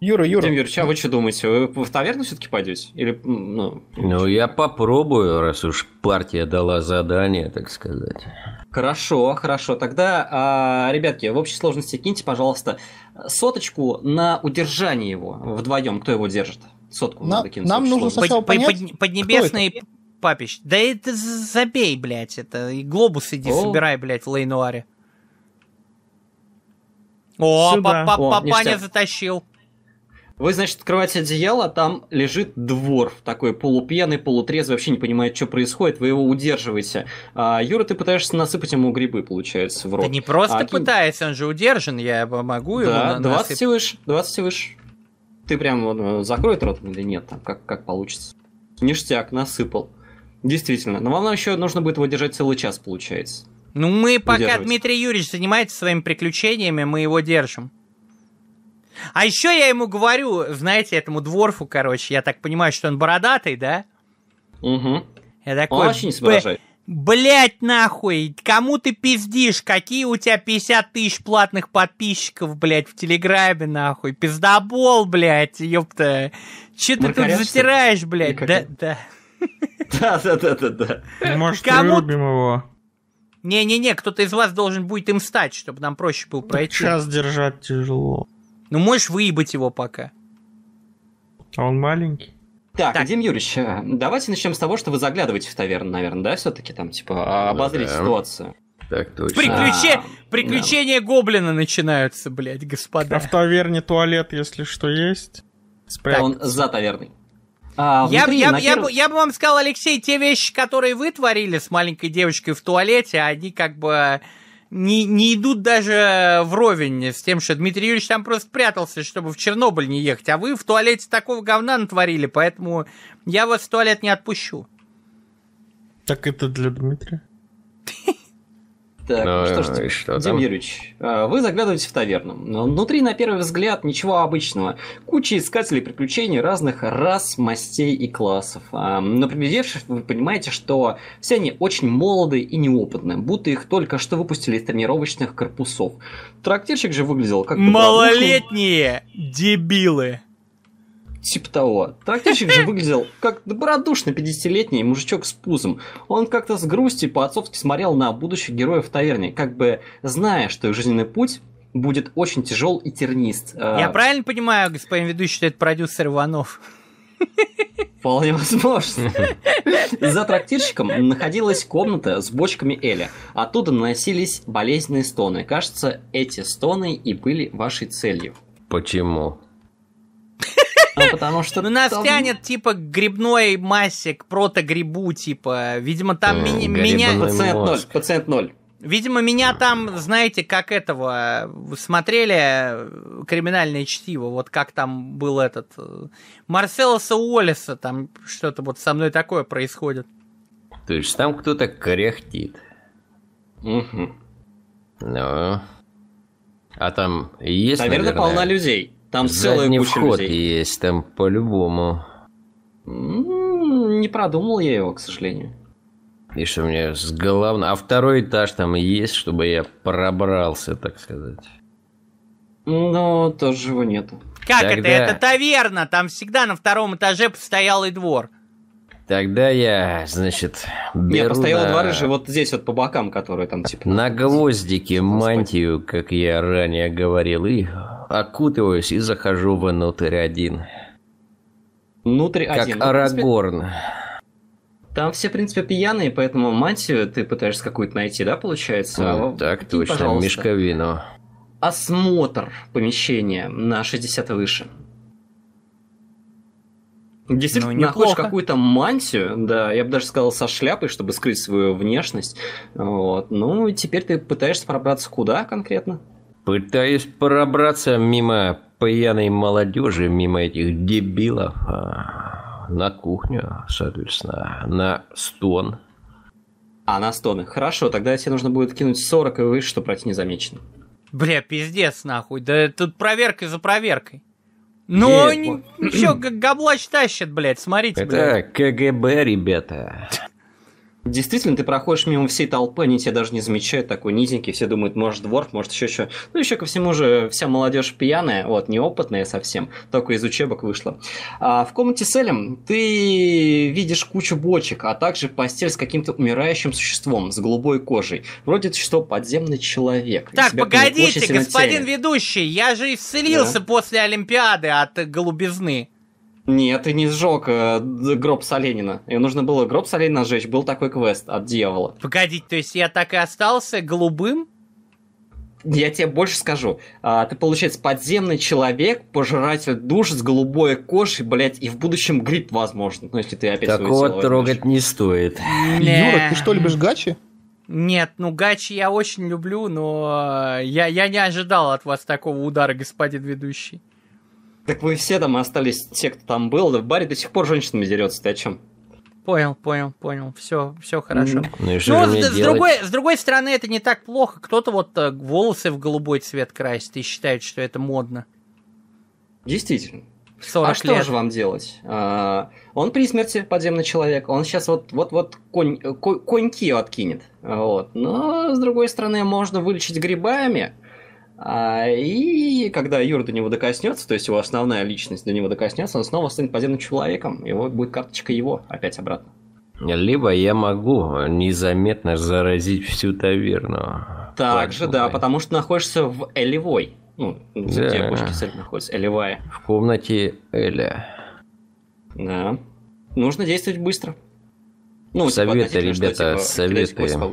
Юра. Дим Юрьевич, а вы что думаете? Вы в таверну все-таки пойдете? Или, ну, я попробую, раз уж партия дала задание, так сказать. Хорошо. Тогда, ребятки, в общей сложности киньте, пожалуйста, соточку на удержание его вдвоем. Кто его держит? Сотку надо кинуть. Нам нужно сначала понять, Поднебесный, Папич. Да это забей, блядь, это. И глобус иди собирай, блядь, в Лейнуаре. О, папаня затащил. Вы, значит, открываете одеяло, а там лежит дворф, такой полупьяный, полутрезвый, вообще не понимает, что происходит, вы его удерживаете. А, Юра, ты пытаешься насыпать ему грибы, получается, в рот. Да не просто пытается, он же удержан, я могу его насыпать. Да, 20 выше, 20 выше. Ты прям закроет рот или нет, там, как получится. Ништяк, насыпал. Действительно, но вам еще нужно будет его держать целый час, получается. Ну мы пока Дмитрий Юрьевич занимается своими приключениями, мы его держим. А еще я ему говорю, знаете, этому дворфу, короче, я так понимаю, что он бородатый, да? Угу. Я такой, он вообще не соображает. Блять, нахуй, кому ты пиздишь? Какие у тебя 50 тысяч платных подписчиков, блять, в Телеграме, нахуй? Пиздобол, блять, ёпта. Че ты тут затираешь, блять? Да. Да. Может, вырубим его? Не-не-не, кто-то из вас должен будет им стать, чтобы нам проще было пройти. Сейчас держать тяжело. Ну, можешь выебать его пока. А он маленький. Так, Дим Юрьевич, давайте начнем с того, что вы заглядываете в таверну, наверное, да, все-таки там, типа, обозрить ситуацию. Так точно. Приключения гоблина начинаются, блядь, господа. А в таверне туалет, если что, есть? Да, он за таверной. Я бы вам сказал, Алексей, те вещи, которые вы творили с маленькой девочкой в туалете, они как бы не идут даже вровень с тем, что Дмитрий Юрьевич там просто прятался, чтобы в Чернобыль не ехать, а вы в туалете такого говна натворили, поэтому я вас в туалет не отпущу. Так это для Дмитрия? Так, ну что ж, Дим Юрьевич, вы заглядываете в таверну. Внутри, на первый взгляд, ничего обычного. Куча искателей приключений разных рас, мастей и классов. Но приблизившись, вы понимаете, что все они очень молодые и неопытные, будто их только что выпустили из тренировочных корпусов. Трактирщик же выглядел как... Малолетние дебилы! Типа того. Трактирщик же выглядел как добродушный 50-летний мужичок с пузом. Он как-то с грустью по-отцовски смотрел на будущих героев в таверне, как бы зная, что их жизненный путь будет очень тяжел и тернист. Я правильно понимаю, господин ведущий, что это продюсер Иванов? Вполне возможно. За трактирщиком находилась комната с бочками эля. Оттуда наносились болезненные стоны. Кажется, эти стоны и были вашей целью. Почему? Потому что нас тянет, типа, к грибной массе, к протогрибу, типа. Видимо, там меня... Пациент 0. Видимо, меня там, знаете, как этого... Смотрели «Криминальное чтиво», вот как там был этот... Марселоса Уоллеса, там что-то вот со мной такое происходит. То есть там кто-то кряхтит. Угу. Ну... А там есть, наверное, полна людей. Там целая куча людей. Есть, там по-любому. Не продумал я его, к сожалению. И что мне с головной... А второй этаж там есть, чтобы я пробрался, так сказать? Ну, тоже его нету. Как это? Это таверна. Там всегда на втором этаже постоялый двор. Тогда я, значит, беру... Не, постоялый двор же вот здесь вот по бокам, которые там типа... На гвоздике мантию, как я ранее говорил, и... Окутываюсь и захожу внутрь один. Внутрь один. Как Арагорн. Там все, в принципе, пьяные, поэтому мантию ты пытаешься какую-то найти, да, получается? Так точно, пожалуйста. Мешковину. Осмотр помещения на 60 выше. Действительно, ну, находишь какую-то мантию, да, я бы даже сказал, со шляпой, чтобы скрыть свою внешность. Вот. Ну, теперь ты пытаешься пробраться куда конкретно? Пытаюсь пробраться мимо пьяной молодежи, мимо этих дебилов, на кухню, соответственно, на стон. А, на стоны. Хорошо, тогда тебе нужно будет кинуть 40 и выше, чтобы пройти незамеченно. Бля, пиздец, нахуй. Да тут проверка за проверкой. Ну, ничего, габлач тащит, блядь, смотрите, блядь. Это КГБ, ребята. Действительно, ты проходишь мимо всей толпы, они тебя даже не замечают, такой низенький, все думают, может, дворф, может, еще что. Ну, еще ко всему же вся молодежь пьяная, вот, неопытная совсем, только из учебок вышла. А в комнате с Элем ты видишь кучу бочек, а также постель с каким-то умирающим существом, с голубой кожей. Вроде существо подземный человек. Так, погодите, господин ведущий, я же исцелился после Олимпиады от голубизны. Нет, ты не сжег гроб Соленина. Ему нужно было гроб Соленина сжечь. Был такой квест от дьявола. Погодите, то есть я так и остался голубым? Я тебе больше скажу. Ты, получается, подземный человек, пожиратель душ с голубой кожей, блядь, и в будущем грипп, возможно. Ну, если ты опять... Такого трогать не стоит. Юра, ты что, любишь гачи? Нет, ну гачи я очень люблю, но я не ожидал от вас такого удара, господин ведущий. Так вы все там остались, те, кто там был, да в баре до сих пор женщинами дерется, ты о чем? Понял, все хорошо. С другой стороны, это не так плохо. Кто-то вот волосы в голубой цвет красит и считает, что это модно. Действительно. 40 лет. Что же вам делать? Он при смерти, подземный человек, он сейчас вот коньки откинет. Вот. Но, с другой стороны, можно вылечить грибами, и когда Юра до него докоснется, то есть его основная личность до него докоснется, он снова станет подземным человеком, его будет карточка его опять обратно. Либо я могу незаметно заразить всю таверну. Также, да, потому что находишься в элевой. Ну, где обычно цель находится, элевая. В комнате Эля. Да. Нужно действовать быстро. Ну, советы, ребята, советуем.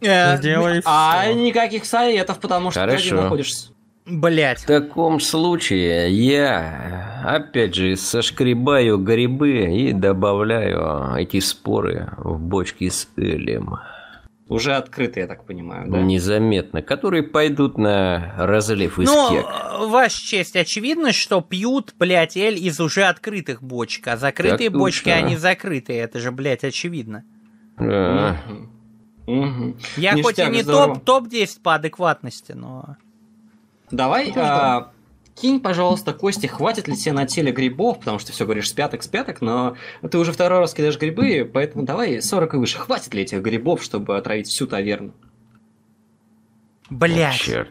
Никаких советов, потому что ты один находишься. Блять. В таком случае я, опять же, сошкребаю грибы и добавляю эти споры в бочки с элем. Уже открытые, я так понимаю, да? Незаметно, которые пойдут на разлив из кек. Ну, ваша честь, очевидно, что пьют, блядь, эль из уже открытых бочек, а закрытые так бочки, точно. Они закрытые, это же, блядь, очевидно. Да. Угу. Я ништяк, хоть и не топ-10 по адекватности, но... Давай, кинь, пожалуйста, Кости, хватит ли тебе на теле грибов, потому что ты все говоришь с пяток, но ты уже второй раз кидаешь грибы, поэтому давай 40 и выше. Хватит ли этих грибов, чтобы отравить всю таверну? Блядь. Черт.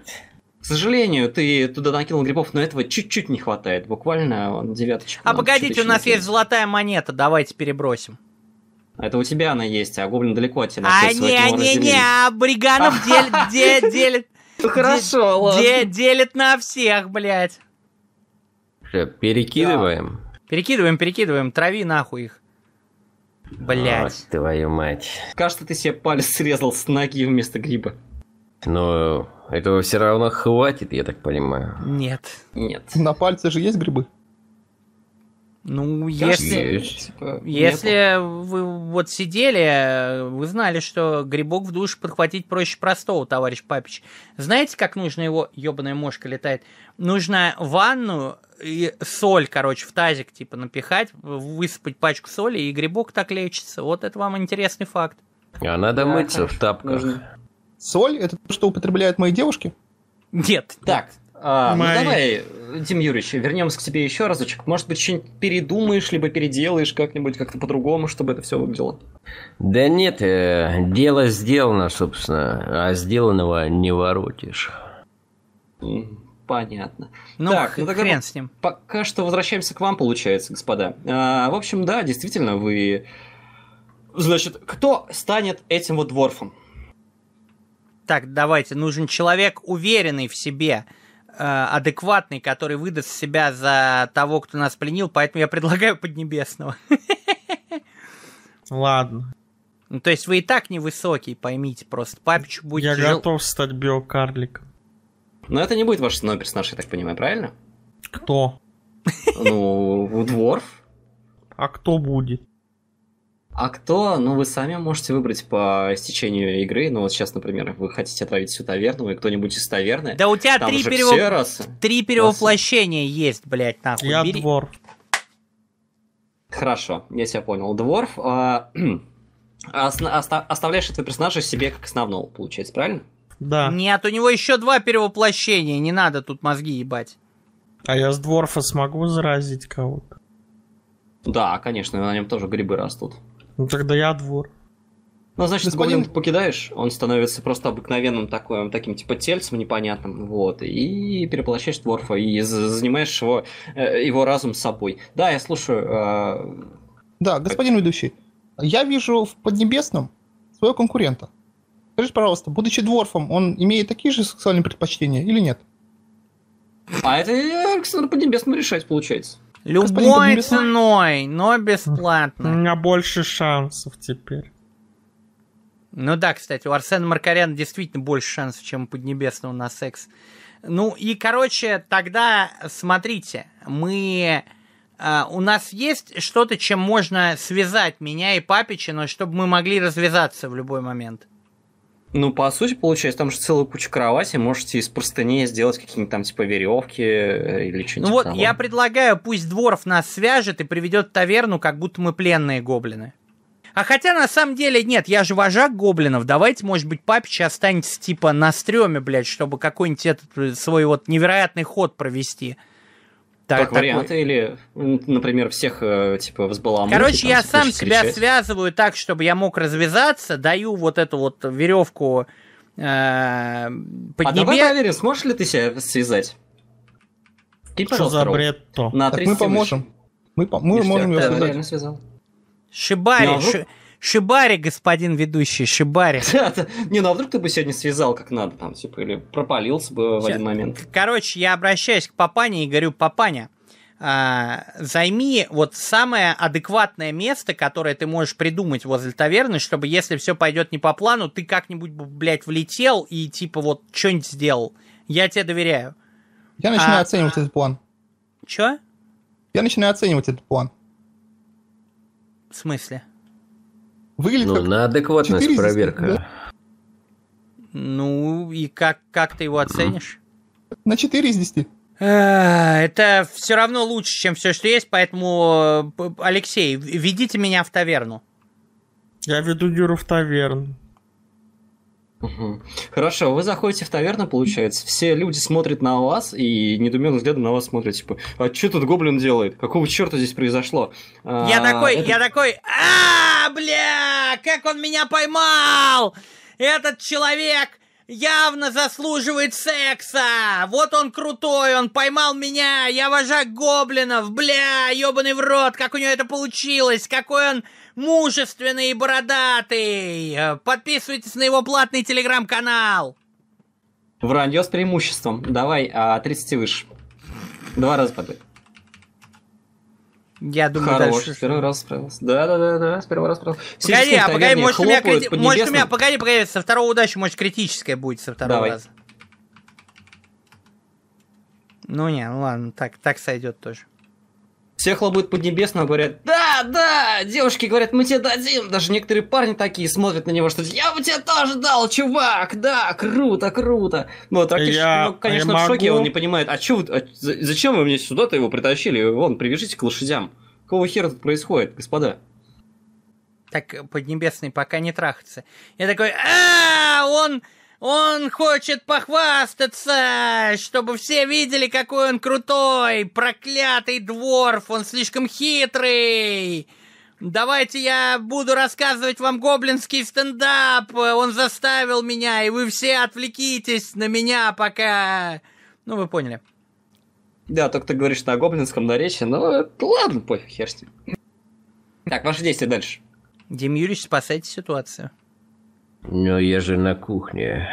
К сожалению, ты туда накинул грибов, но этого чуть-чуть не хватает, буквально девяточку. А погодите, у нас есть золотая монета, давайте перебросим. Это у тебя она есть, а Гоблин далеко от тебя. А Бриганов делит. Ну хорошо, ладно. Делит на всех, блядь. Перекидываем? Да. Перекидываем. Трави нахуй их. Блядь. О, твою мать. Кажется, ты себе палец срезал с ноги вместо гриба. Но этого все равно хватит, я так понимаю. Нет. На пальце же есть грибы? Ну, если вы вот сидели, вы знали, что грибок в душ подхватить проще простого, товарищ Папич. Знаете, как нужно его... Ёбаная мошка летает. Нужно ванну и соль, короче, в тазик, типа, напихать, высыпать пачку соли, и грибок так лечится. Вот это вам интересный факт. А надо мыться в тапках. Соль? Это то, что употребляют мои девушки? Нет. Так. Ну давай, Дим Юрьевич, вернемся к тебе еще разочек. Может быть, что-нибудь передумаешь, либо переделаешь как-нибудь как-то по-другому, чтобы это все выглядело? Да нет, дело сделано, собственно, а сделанного не воротишь. Понятно. Так, хрен с ним. Пока что возвращаемся к вам, получается, господа. В общем, да, действительно, вы... Значит, кто станет этим вот дворфом? Так, давайте, нужен человек, уверенный в себе, адекватный, который выдаст себя за того, кто нас пленил, поэтому я предлагаю Поднебесного. Ладно. Ну, то есть вы и так невысокий, поймите, просто Папичу будет... Я готов стать биокарликом. Но это не будет ваш основной персонаж, я так понимаю, правильно? Кто? Ну, дворф. А кто будет? А кто? Ну, вы сами можете выбрать по истечению игры. Ну, вот сейчас, например, вы хотите отравить всю таверну, и кто-нибудь из таверны... Да у тебя три перевоплощения есть, блядь, нахуй. Я дворф. Хорошо, я тебя понял. Дворф. Оставляешь этого персонажа себе как основного, получается, правильно? Да. Нет, у него еще два перевоплощения, не надо тут мозги ебать. А я с дворфа смогу заразить кого-то? Да, конечно, на нем тоже грибы растут. Ну тогда я двор. Ну, значит, господин... ты покидаешь, он становится просто обыкновенным таким типа тельцем непонятным, вот, и переплощаешь дворфа, и занимаешь его разум с собой. Да, я слушаю. Да, господин ведущий, я вижу в Поднебесном своего конкурента. Скажите, пожалуйста, будучи дворфом, он имеет такие же сексуальные предпочтения или нет? А это Александр Поднебесный решать, получается. Любой ценой, но бесплатно. У меня больше шансов теперь. Ну да, кстати, у Арсена Маркаряна действительно больше шансов, чем у Поднебесного на секс. Ну и, короче, тогда смотрите, мы... у нас есть что-то, чем можно связать меня и Папича, но чтобы мы могли развязаться в любой момент? Ну, по сути, получается, там же целая куча кровати, можете из простыни сделать какие-нибудь там, типа, веревки или что-нибудь. Ну вот, того. Я предлагаю, пусть Дворф нас свяжет и приведет в таверну, как будто мы пленные гоблины. А хотя, на самом деле, нет, я же вожак гоблинов, давайте, может быть, Папич останется, типа, на стреме, блядь, чтобы какой-нибудь этот свой вот невероятный ход провести. Как вариант, такой. Или, например, всех, типа, взбаламутить. Короче, я сам себя связываю так, чтобы я мог развязаться, даю вот эту вот веревку поднебе. А давай проверим, сможешь ли ты себя связать? Что за бред-то? Мы поможем. Мы можем её связать. Шибари, шибари, господин ведущий, шибари. Не, ну а вдруг ты бы сегодня связал как надо, там, типа, или пропалился бы в один момент. Короче, я обращаюсь к Папане и говорю: Папаня, займи вот самое адекватное место, которое ты можешь придумать возле таверны, чтобы, если все пойдет не по плану, ты как-нибудь, блядь, влетел и, типа, вот, что-нибудь сделал. Я тебе доверяю. Я начинаю оценивать этот план. Чё? Я начинаю оценивать этот план. В смысле? Выглядит ну, как на адекватность 4, проверка. Да? Ну, и как ты его оценишь? На 4 из 10. Это все равно лучше, чем все, что есть, поэтому, Алексей, ведите меня в таверну. Я веду Юру в таверну. Угу. Хорошо, вы заходите в таверну, получается, все люди смотрят на вас и недоуменным взглядом на вас смотрят, типа, а что тут гоблин делает? Какого черта здесь произошло? Я такой, бля, как он меня поймал! Этот человек явно заслуживает секса! Вот он крутой, он поймал меня, я вожак гоблинов, бля, ёбаный в рот, как у него это получилось, какой он... мужественный и бородатый! Подписывайтесь на его платный телеграм-канал! Вранье с преимуществом. Давай, 30 выше. 2 раза подряд. Я думаю, дальше... первый раз справился. Да, с первого раза справился. Погоди, может, у меня погоди, со второго удачи, может, критическая будет со второго раза. Ну не, ну ладно, так сойдет тоже. Все хлопают Поднебесного, говорят, да, девушки говорят, мы тебе дадим. Даже некоторые парни такие смотрят на него, что я бы тебе тоже дал, чувак, да, круто. Ну, Трактирщик, конечно, в шоке, он не понимает, зачем вы мне сюда-то его притащили? Вон, привяжите к лошадям. Какого хера тут происходит, господа? Так Поднебесный пока не трахается. Я такой, он хочет похвастаться, чтобы все видели, какой он крутой, проклятый дворф, он слишком хитрый. Давайте я буду рассказывать вам гоблинский стендап, он заставил меня, и вы все отвлекитесь на меня пока... Ну, вы поняли. Да, только ты говоришь на гоблинском наречии, но ладно, пофиг, хер с ним. Так, ваши действия дальше. Дим Юрьевич, спасайте ситуацию. Но я же на кухне.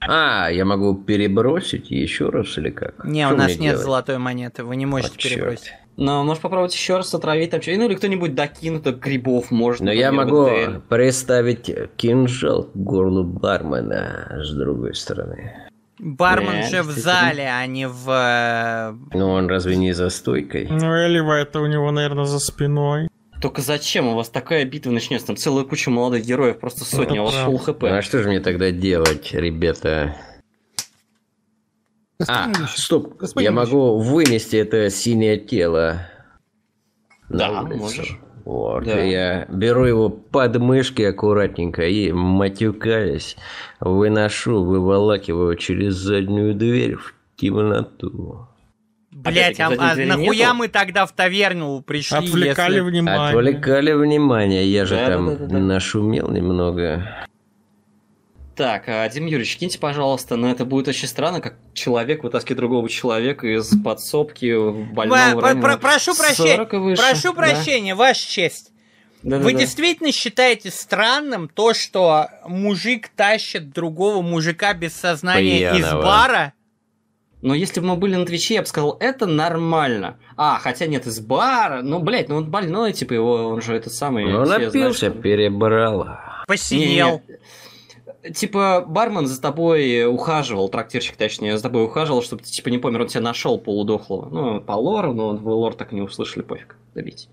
Я могу перебросить еще раз или как? Не, у нас нет золотой монеты, вы не можете перебросить. Но можешь попробовать еще раз отравить там, ну или кто-нибудь докинут грибов можно. Но я могу приставить кинжал к горлу бармена с другой стороны. Бармен же в зале, а не в... Ну он разве не за стойкой? Ну или это у него, наверное, за спиной. Только зачем у вас такая битва начнется? Там целая куча молодых героев, просто сотня, у вас фул хп. А что же мне тогда делать, ребята? Стоп, я могу вынести это синее тело. Да, можешь. Вот, да. Я беру его под мышки аккуратненько и, матюкаясь, выволакиваю через заднюю дверь в темноту. Блять, нахуя мы тогда в таверну пришли? Отвлекали внимание, я же нашумел немного. Так, Дим Юрьевич, киньте, пожалуйста, но это будет очень странно, как человек вытаскивает другого человека из подсобки в больного района. Прошу прощения, ваша честь. Вы действительно считаете странным то, что мужик тащит другого мужика без сознания из бара? Но если бы мы были на Твиче, я бы сказал, это нормально. Хотя нет, из бара. Ну, блядь, ну он больной, типа, его, он же этот самый... Ну, напился, перебрал. Посинел. Типа, бармен за тобой ухаживал, трактирщик, точнее, за тобой ухаживал, чтобы ты, типа, не помер, он тебя нашел полудохлого. Ну, по лору, но вы лор так и не услышали, пофиг, добить.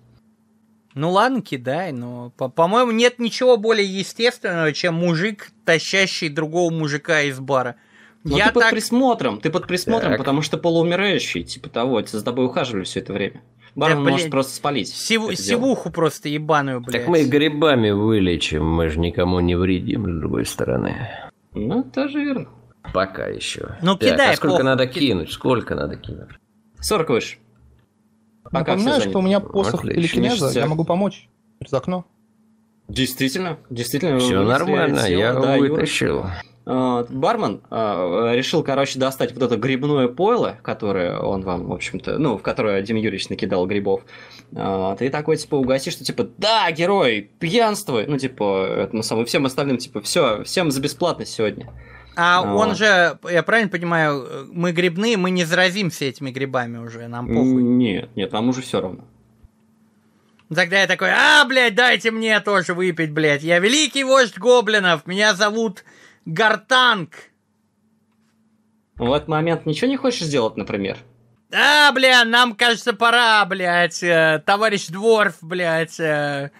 Ну ладно, кидай, но, по-моему, нет ничего более естественного, чем мужик, тащащий другого мужика из бара. Но я ты под присмотром, так. Потому что полуумирающий, типа того, за тобой ухаживали все это время. Бармен может просто спалить. Сивуху просто ебаную, блядь. Так мы грибами вылечим, мы же никому не вредим, с другой стороны. Ну, тоже верно. Пока еще. Ну, так, кидай, а сколько надо кинуть? 40 выше. Пока напоминаю, что у меня посох великинеза, я могу помочь через окно. Действительно. Все нормально, я вытащил. Бармен решил, короче, достать вот это грибное пойло, которое он вам, в общем-то, ну, в которое Дим Юрьевич накидал грибов. Ты такой, типа, угасишь, что, типа, да, герой, пьянствуй. Ну, типа, этому самому, всем остальным, типа, все, всем за бесплатно сегодня. А он же, я правильно понимаю, мы грибные, мы не заразимся этими грибами уже, нам похуй. Нет, нам уже все равно. Тогда я такой, блядь, дайте мне тоже выпить, блядь, я великий вождь гоблинов, меня зовут... Гартанг! В этот момент ничего не хочешь сделать, например? Бля, нам, кажется, пора, блядь, товарищ Дворф, блядь, на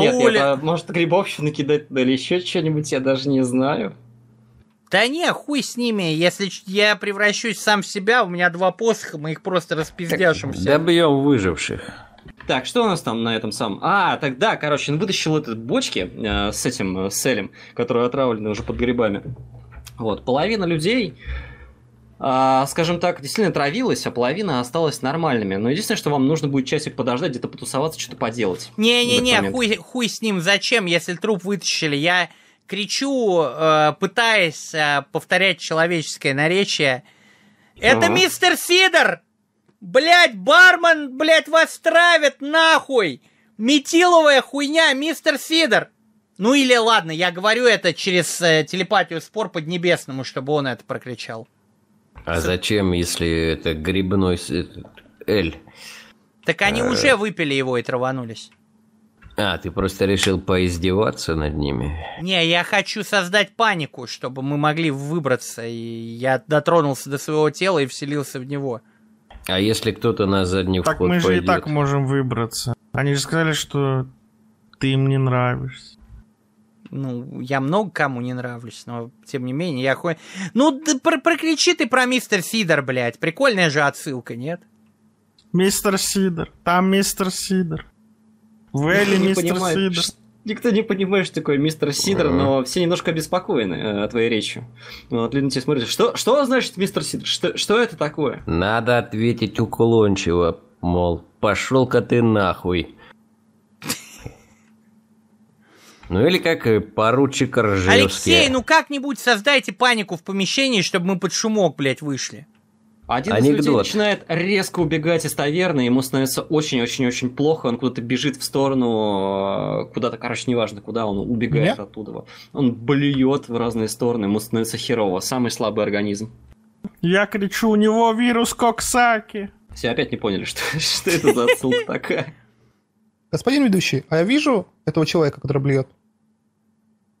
улице. Может, грибовщину кидать или еще что-нибудь, я даже не знаю. Да не, хуй с ними, если я превращусь сам в себя, у меня два посоха, мы их просто распиздяшим все. Добьем выживших. Так, что у нас там на этом самом... Тогда, короче, он вытащил эти бочки с этим селем, которые отравлены уже под грибами. Вот, половина людей, скажем так, действительно травилась, а половина осталась нормальными. Но единственное, что вам нужно будет часик подождать, где-то потусоваться, что-то поделать. Не-не-не, хуй с ним, зачем, если труп вытащили? Я кричу, пытаясь повторять человеческое наречие. Это мистер Сидор! Блять, бармен, блять, вас травит, нахуй! Метиловая хуйня, мистер Сидор! Ну или ладно, я говорю это через телепатию спор Поднебесному, чтобы он это прокричал. А зачем, если это грибной эль? Так они уже выпили его и траванулись. Ты просто решил поиздеваться над ними? Не, я хочу создать панику, чтобы мы могли выбраться, и я дотронулся до своего тела и вселился в него. А если кто-то на задний вход пойдет? Так мы же и так можем выбраться. Они же сказали, что ты им не нравишься. Ну, я много кому не нравлюсь, но тем не менее я хуй... Ну, да, прокричи ты про мистер Сидор, блядь. Прикольная же отсылка, нет? Мистер Сидор. Там мистер Сидор. Вэлли мистер Сидор. Никто не понимает, что такое мистер Сидор, но все немножко обеспокоены твоей речью. Вот, Лина, тебе смотрите, что значит мистер Сидор? Что это такое? Надо ответить уклончиво, мол, пошел-ка ты нахуй. Ну или как поручик Ржевский. Алексей, ну как-нибудь создайте панику в помещении, чтобы мы под шумок, блядь, вышли. Один из людей начинает резко убегать из таверны, ему становится очень-очень-очень плохо, он куда-то бежит в сторону, куда-то, короче, неважно куда, он убегает оттуда. Он блюет в разные стороны, ему становится херово, самый слабый организм. Я кричу, у него вирус Коксаки! Все опять не поняли, что это за отсылка такая. Господин ведущий, а я вижу этого человека, который блюет?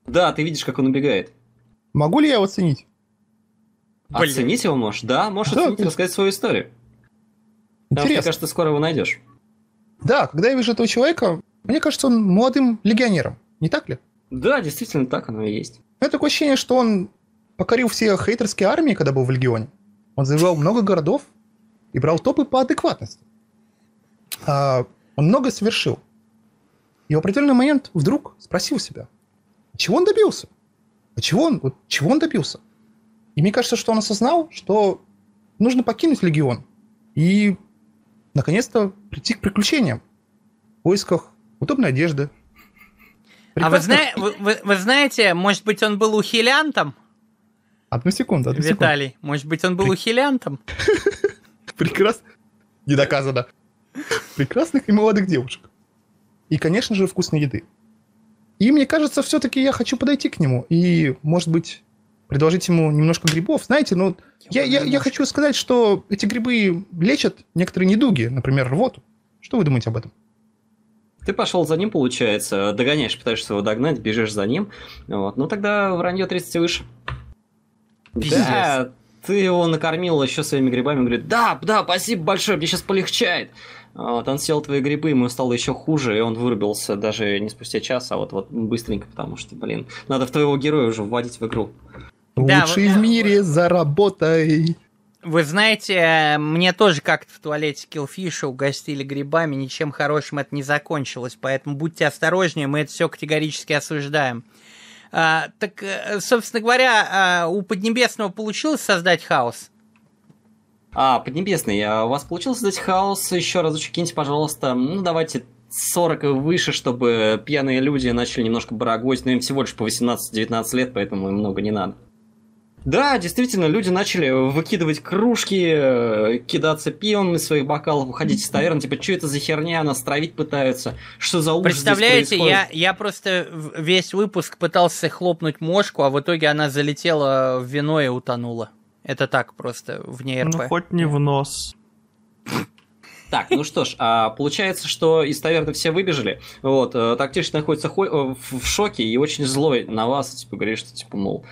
Да, ты видишь, как он убегает. Могу ли я его оценить? Оценить его можешь? Да, можешь оценить, рассказать свою историю. Потому что, кажется, ты скоро его найдешь. Да, когда я вижу этого человека, мне кажется, он молодым легионером, не так ли? Да, действительно, так оно и есть. У меня такое ощущение, что он покорил все хейтерские армии, когда был в легионе. Он завоевал много городов и брал топы по адекватности. Он много совершил. И в определенный момент вдруг спросил себя, чего он добился? Чего он добился? И мне кажется, что он осознал, что нужно покинуть легион и, наконец-то, прийти к приключениям в поисках удобной одежды. Вы знаете, может быть, он был ухилянтом? Одну секунду. Виталий, может быть, он был ухилянтом? Прекрасно. Не доказано. Прекрасных и молодых девушек. И, конечно же, вкусной еды. И мне кажется, все-таки я хочу подойти к нему и, может быть... предложить ему немножко грибов. Знаете, ну, я хочу сказать, что эти грибы лечат некоторые недуги, например, рвоту. Что вы думаете об этом? Ты пошел за ним, получается, догоняешь, пытаешься его догнать, бежишь за ним. Вот. Ну тогда вранье 30 и выше. Пиздец. Да, ты его накормил еще своими грибами, говорит, да, спасибо большое, мне сейчас полегчает. Вот, он съел твои грибы, ему стало еще хуже, и он вырубился даже не спустя час, а вот быстренько, потому что, блин, надо в твоего героя уже вводить в игру. Да, лучший в мире, заработай. Вы знаете, мне тоже как-то в туалете Киллфиша угостили грибами, ничем хорошим это не закончилось, поэтому будьте осторожнее, мы это все категорически осуждаем. Так, собственно говоря, у Поднебесного получилось создать хаос? Поднебесный, у вас получилось создать хаос? Еще разочек киньте, пожалуйста, ну давайте 40 и выше, чтобы пьяные люди начали немножко барагозить, но им всего лишь по 18-19 лет, поэтому им много не надо. Да, действительно, люди начали выкидывать кружки, кидаться пивом из своих бокалов, уходить из таверны, типа, что это за херня, нас травить пытаются, что за ужас здесь происходит? Представляете, я просто весь выпуск пытался хлопнуть мошку, а в итоге она залетела в вино и утонула. Это так просто, вне РП. Ну, хоть не в нос. Так, ну что ж, получается, что из таверны все выбежали, вот, тактично находится в шоке и очень злой на вас, типа, говорит, что, типа, мол,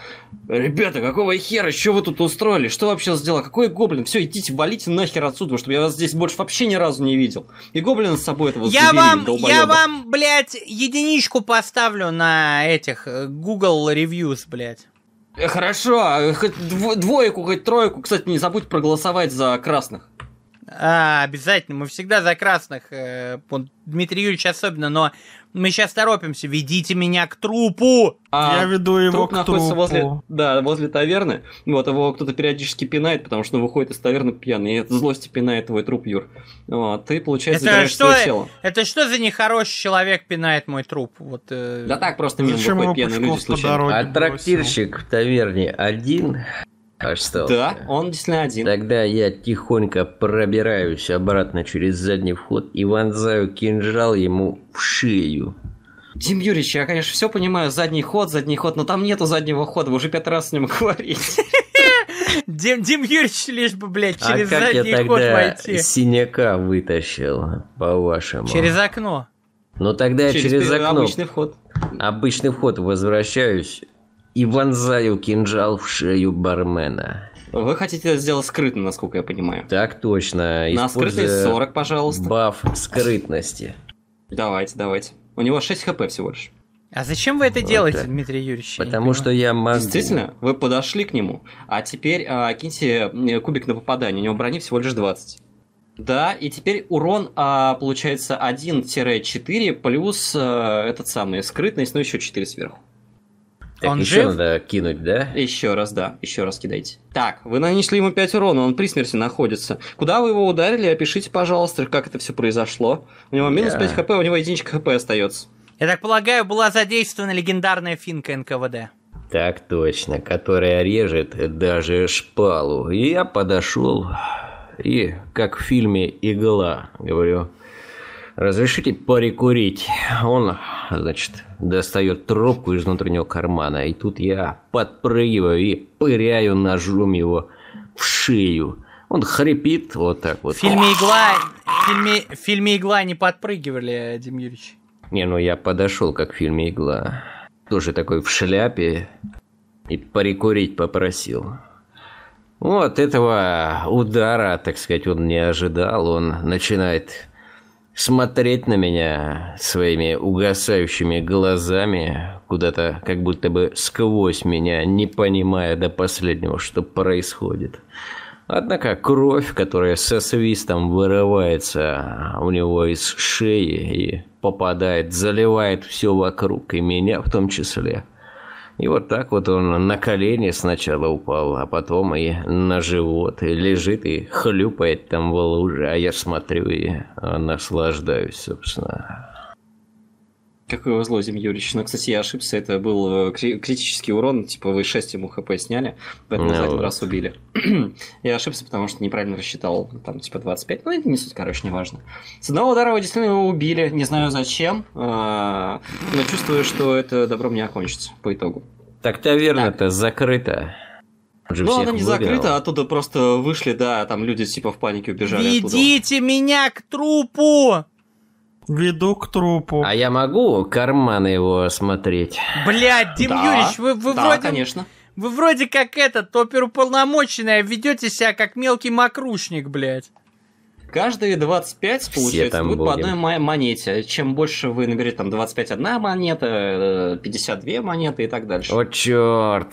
ребята, какого хера, что вы тут устроили, что вообще сделал, какой гоблин, все, идите, валите нахер отсюда, чтобы я вас здесь больше вообще ни разу не видел, и гоблин с собой этого забили, долбоеба. Я вам, блядь, единичку поставлю на этих Google Reviews, блядь. Хорошо, хоть двойку, хоть тройку, кстати, не забудь проголосовать за красных. Обязательно, мы всегда за красных, Дмитрий Юрьевич особенно, но мы сейчас торопимся, ведите меня к трупу! Я веду его к трупу. Возле таверны, вот его кто-то периодически пинает, потому что он выходит из таверны пьяный, и от злости пинает твой труп, Юр. Вот, ты, получается, забираешь свое тело. Это что за нехороший человек пинает мой труп? Вот, Да так, просто мимо выходит пьяные люди случайно. А трактирщик в таверне один... Остался. Да, он действительно один. Тогда я тихонько пробираюсь обратно через задний вход и вонзаю кинжал ему в шею. Дим Юрьевич, я, конечно, все понимаю, задний ход, но там нету заднего хода, вы уже 5 раз с ним говорите. Дим Юрьевич, лишь бы, блядь, через задний ход войти. Я синяка вытащил, по-вашему. Через окно. Ну тогда я через окно. Обычный вход возвращаюсь. И вонзаю кинжал в шею бармена. Вы хотите это сделать скрытно, насколько я понимаю. Так точно. На скрытность 40, пожалуйста. Баф скрытности. Давайте. У него 6 хп всего лишь. А зачем вы это делаете, Дмитрий Юрьевич? Потому что я могу. Действительно, вы подошли к нему. А теперь киньте кубик на попадание. У него брони всего лишь 20. Да, и теперь урон, получается, 1-4 плюс этот самый скрытность, но еще 4 сверху. Так, он еще жив? Надо кинуть, да? Еще раз кидайте. Так, вы нанесли ему 5 урона, он при смерти находится. Куда вы его ударили, опишите, пожалуйста, как это все произошло. У него минус 5 хп, у него единичка хп остается. Я так полагаю, была задействована легендарная финка НКВД. Так точно, которая режет даже шпалу. И я подошел и, как в фильме «Игла», говорю... Разрешите парикурить? Он, значит, достает трубку из внутреннего кармана, и тут я подпрыгиваю и пыряю ножом его в шею. Он хрипит вот так вот. В фильме «Игла» не подпрыгивали, Дим Юрьевич. Не, ну я подошел, как в фильме «Игла». Тоже такой в шляпе и парикурить попросил. Вот этого удара, так сказать, он не ожидал, он начинает... смотреть на меня своими угасающими глазами, куда-то как будто бы сквозь меня, не понимая до последнего, что происходит. Однако кровь, которая со свистом вырывается у него из шеи и попадает, заливает все вокруг, и меня в том числе. И вот так вот он на колени сначала упал, а потом и на живот, и лежит, и хлюпает там в луже, а я смотрю и наслаждаюсь, собственно. Какое его зло, Дим Юрьевич. Но, кстати, я ошибся, это был критический урон, типа вы 6 ему хп сняли, поэтому за один раз убили. Я ошибся, потому что неправильно рассчитал, там, типа 25, ну это не суть, короче, не важно. С одного удара вы действительно его убили, не знаю зачем, но чувствую, что это добром не окончится по итогу. Так таверна-то закрыта. Ну, она не закрыта, оттуда просто вышли, да, там люди типа в панике убежали. Ведите меня к трупу! Веду к трупу. А я могу карманы его осмотреть? Блядь, Дим Юрьевич, вы да, вроде... конечно. Вы вроде как этот, оперуполномоченный, ведете себя как мелкий мокрушник, блядь. Каждые 25, получается, будет по одной монете. Чем больше вы наберете, там, 25 одна монета, 52 монеты и так дальше. О, черт.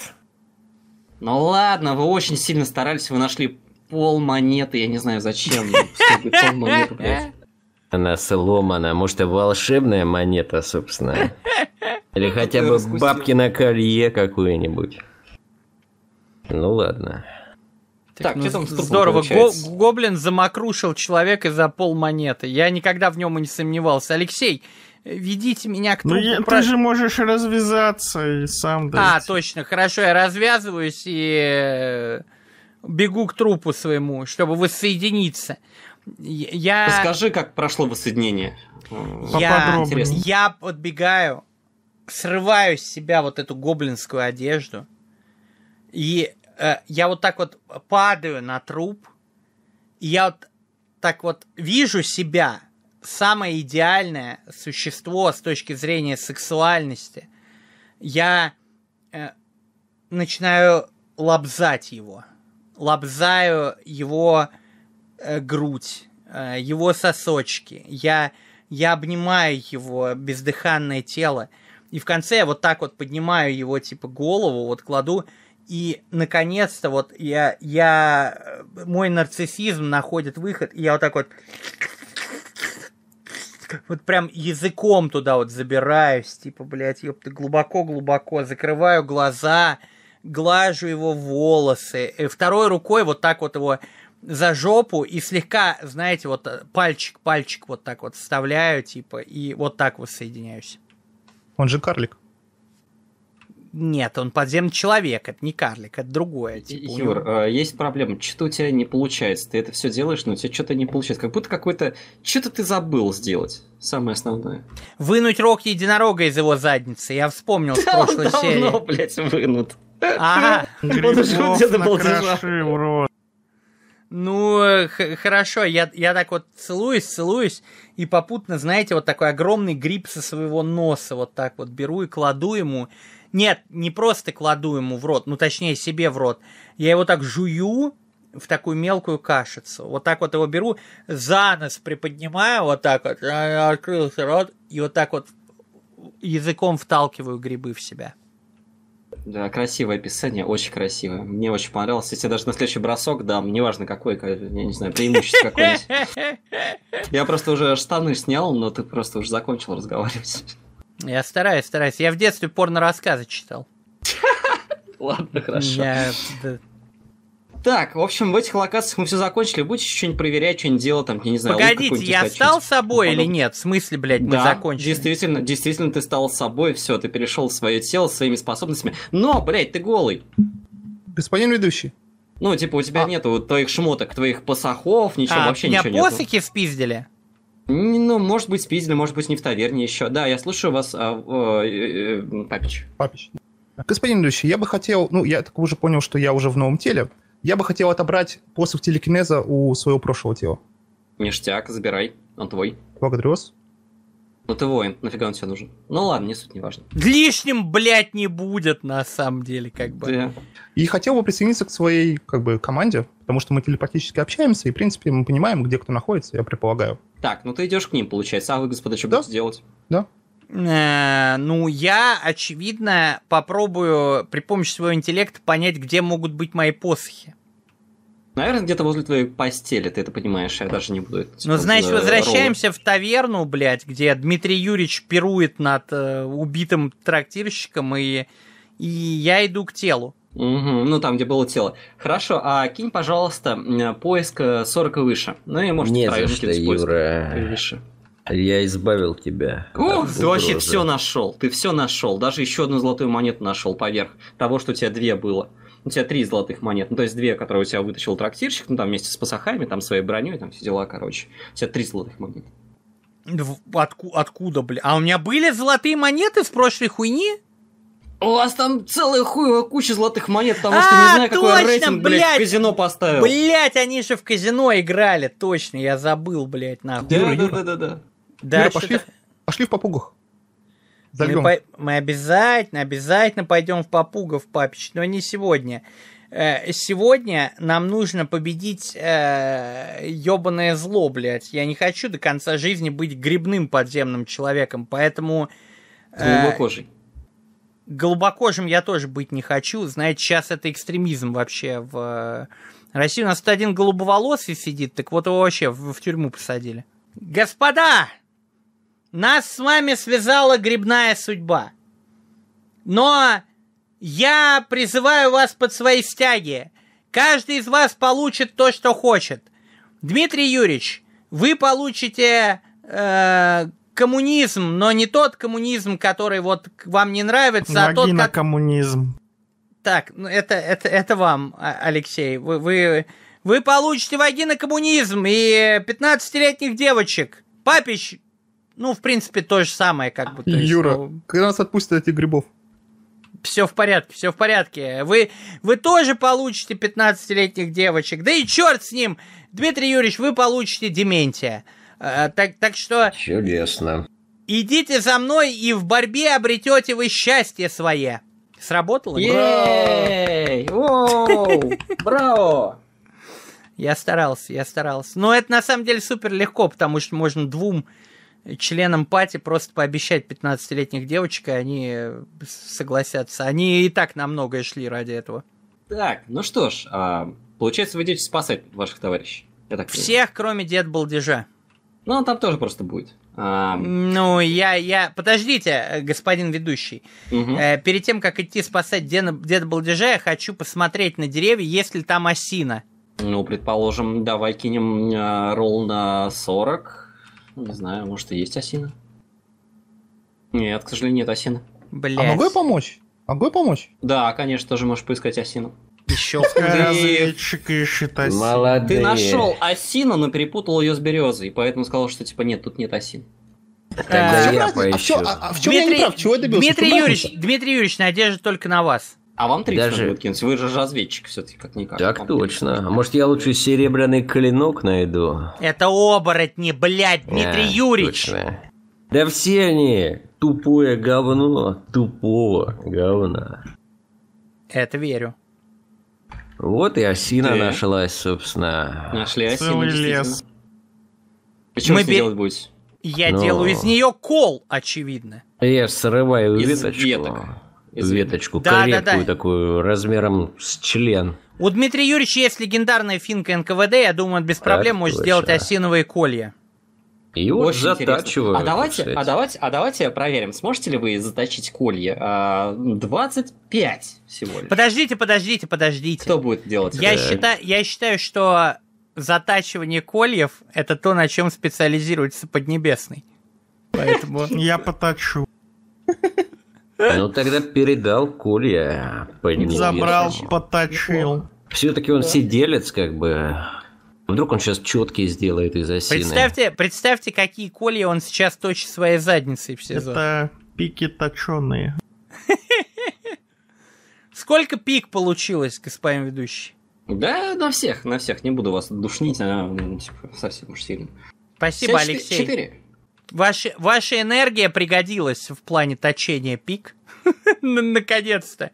Ну ладно, вы очень сильно старались, вы нашли пол монеты, я не знаю зачем. Она сломана, может, это волшебная монета, собственно. Или хотя бы бабки на колье какую-нибудь. Ну ладно. Так, ну, там здорово, Гоблин замокрушил человека за полмонеты. Я никогда в нем и не сомневался. Алексей, ведите меня к трупу. Ну, ты же можешь развязаться и сам... А, точно, хорошо, я развязываюсь и бегу к трупу своему, чтобы воссоединиться. Я... Расскажи, как прошло воссоединение. Я подбегаю, срываю с себя вот эту гоблинскую одежду и... Я вот так вот падаю на труп, и я вот так вот вижу себя, самое идеальное существо с точки зрения сексуальности. Я начинаю лобзать его. Лобзаю его грудь, его сосочки. Я обнимаю его бездыханное тело. И в конце я вот так вот поднимаю его, типа, голову, вот кладу... И, наконец-то, вот мой нарциссизм находит выход, и я вот так вот, прям языком туда вот забираюсь, типа, блядь, ёпта, глубоко-глубоко, закрываю глаза, глажу его волосы, и второй рукой вот так вот его за жопу и слегка, знаете, вот пальчик вот так вот вставляю, типа, и вот так вот соединяюсь. Он же карлик. Нет, он подземный человек, это не карлик, это другое. Типа, Юр, есть проблема, что-то у тебя не получается. Ты это все делаешь, но у тебя что-то не получается. Как будто какой-то... Что-то ты забыл сделать. Самое основное. Вынуть рог единорога из его задницы. Я вспомнил с прошлой серии. Да, он давно, блядь, вынут. Ага. Грибов. Ну, хорошо, я так вот целуюсь, и попутно, знаете, вот такой огромный гриб со своего носа вот так вот беру и кладу ему... Нет, не просто кладу ему в рот, ну, точнее, себе в рот. Я его так жую в такую мелкую кашицу. Вот так вот его беру, за нос приподнимаю, вот так вот, открылся рот, и вот так вот языком вталкиваю грибы в себя. Да, красивое описание, очень красивое. Мне очень понравилось. Если даже на следующий бросок дам, неважно какой, я не знаю, преимущество какое-нибудь. Я просто уже штаны снял, но ты просто уже закончил разговаривать. Я стараюсь. Я в детстве порно-рассказы читал. Ладно, хорошо. Так, в общем, в этих локациях мы все закончили. Будете что-нибудь проверять, что-нибудь делать, там, я не знаю. Погодите, я стал собой или нет? В смысле, блядь, мы закончили? Действительно, ты стал собой, все, ты перешел в свое тело, своими способностями. Но, блядь, ты голый. Господин ведущий. Ну, типа, у тебя нету твоих шмоток, твоих посохов, ничего, вообще ничего нету. А, меня посохи спиздили? Ну, может быть, спиздили, может быть, не в таверне еще. Да, я слушаю вас, Папич. Папич. Господин ведущий, я бы хотел... Ну, я так уже понял, что я уже в новом теле. Я бы хотел отобрать посох телекинеза у своего прошлого тела. Ништяк, забирай. Он твой. Благодарю вас. Ну ты воин, нафига он тебе нужен? Ну ладно, не суть, не важно. Лишним, блядь, не будет, на самом деле, как бы. Да. И хотел бы присоединиться к своей, как бы, команде, потому что мы телепатически общаемся, и, в принципе, мы понимаем, где кто находится, я предполагаю. Так, ну ты идешь к ним, получается, а вы, господа, что будете делать? Да. Ну, я, очевидно, попробую при помощи своего интеллекта понять, где могут быть мои посохи. Наверное, где-то возле твоей постели, ты это понимаешь, я даже не буду... Ну, значит, возвращаемся в таверну, блядь, где Дмитрий Юрьевич пирует над убитым трактирщиком, и я иду к телу. Угу, ну, там, где было тело. Хорошо, а кинь, пожалуйста, поиск 40 и выше. Ну, и может... Не за что, Юра. Выше. Я избавил тебя. Ух, ты вообще все нашел, ты все нашел. Даже еще одну золотую монету нашел поверх того, что у тебя две было. У тебя 3 золотых монет, ну, то есть 2, которые у тебя вытащил трактирщик, ну, там, вместе с посохами, там, своей броней, там, все дела, короче. У тебя 3 золотых монеты. Откуда, бля? А у меня были золотые монеты с прошлой хуйни? У вас там целая хуевая куча золотых монет, потому что не знаю, точно, какой рейтинг, блядь, в казино поставил. Блядь, они же в казино играли, точно, я забыл, блядь, нахуй. Да-да-да-да. Да, Юра, пошли в попугах. Мы обязательно пойдем в попугов, Папич, но не сегодня. Сегодня нам нужно победить ёбаное зло, блядь. Я не хочу до конца жизни быть грибным подземным человеком, поэтому... Глубокожий. Глубокожим я тоже быть не хочу. Знаете, сейчас это экстремизм вообще в России. У нас тут один голубоволосый сидит, так вот его вообще в тюрьму посадили. Господа! Нас с вами связала грибная судьба. Но я призываю вас под свои стяги. Каждый из вас получит то, что хочет. Дмитрий Юрьевич, вы получите коммунизм, но не тот коммунизм, который вот вам не нравится, а тот... коммунизм. Так, это вам, Алексей. Вы получите вагинокоммунизм и 15-летних девочек. Папич... Ну, в принципе, то же самое, как бы. Юра, ну, когда нас отпустят этих грибов? Все в порядке, все в порядке. Вы тоже получите 15-летних девочек. Да и черт с ним! Дмитрий Юрьевич, вы получите дементия. Так что... Чудесно. Идите за мной, и в борьбе обретете вы счастье свое. Сработало? Ей! Браво! Я старался. Но это на самом деле супер легко, потому что можно двум членам пати просто пообещать 15-летних девочек, и они согласятся. Они и так на многое шли ради этого. Так, ну что ж, получается, вы идете спасать ваших товарищей. Я так всех, кроме Дед Балдежа. Ну, он там тоже просто будет. Ну, Подождите, господин ведущий. Угу. Перед тем, как идти спасать Деда Балдежа, я хочу посмотреть на деревья, есть ли там осина. Ну, предположим, давай кинем ролл на 40. Не знаю, может и есть осина. Нет, к сожалению, нет осины. Блять. А могу я помочь? Да, конечно, тоже можешь поискать осину. Еще разведчик ищет осину. Молодец. Ты нашел осину, но перепутал ее с березой, поэтому сказал, что типа нет, тут нет осин. Тогда я поищу. А в чем я не прав? Чего я добился? Дмитрий Юрьевич, надежда только на вас. А вам 30 даже... будет кинуть, вы же разведчик все-таки как-никак. Так точно. А может, я лучше серебряный клинок найду? Это оборотни, блядь, Дмитрий Юрьевич! Точно. Да все они тупое говно, тупого говна. Это верю. Вот и осина нашлась, собственно. Нашли осину. Целый лес. Почему с ней делать будете? Я делаю из нее кол, очевидно. Я срываю веточку. Веточку, корректную такую, размером с член. У Дмитрия Юрьевича есть легендарная финка НКВД, я думаю, он без проблем может сделать осиновые колья. И вот затачиваю. А давайте проверим, сможете ли вы заточить колья? 25 всего лишь. Подождите. Кто будет делать? Я считаю, что затачивание кольев – это то, на чем специализируется Поднебесный. Поэтому я поточу. Ну тогда передал колья. Забрал, поточил. Все-таки он сиделец, как бы. Вдруг он сейчас четкие сделает из осины. Представьте, какие колья он сейчас точит своей задницей в сезон. Это пики точеные. Сколько пик получилось, господин ведущий? Да, на всех. Не буду вас душнить, она совсем уж сильно. Спасибо, Алексей. 4. Ваша энергия пригодилась в плане точения пик. Наконец-то.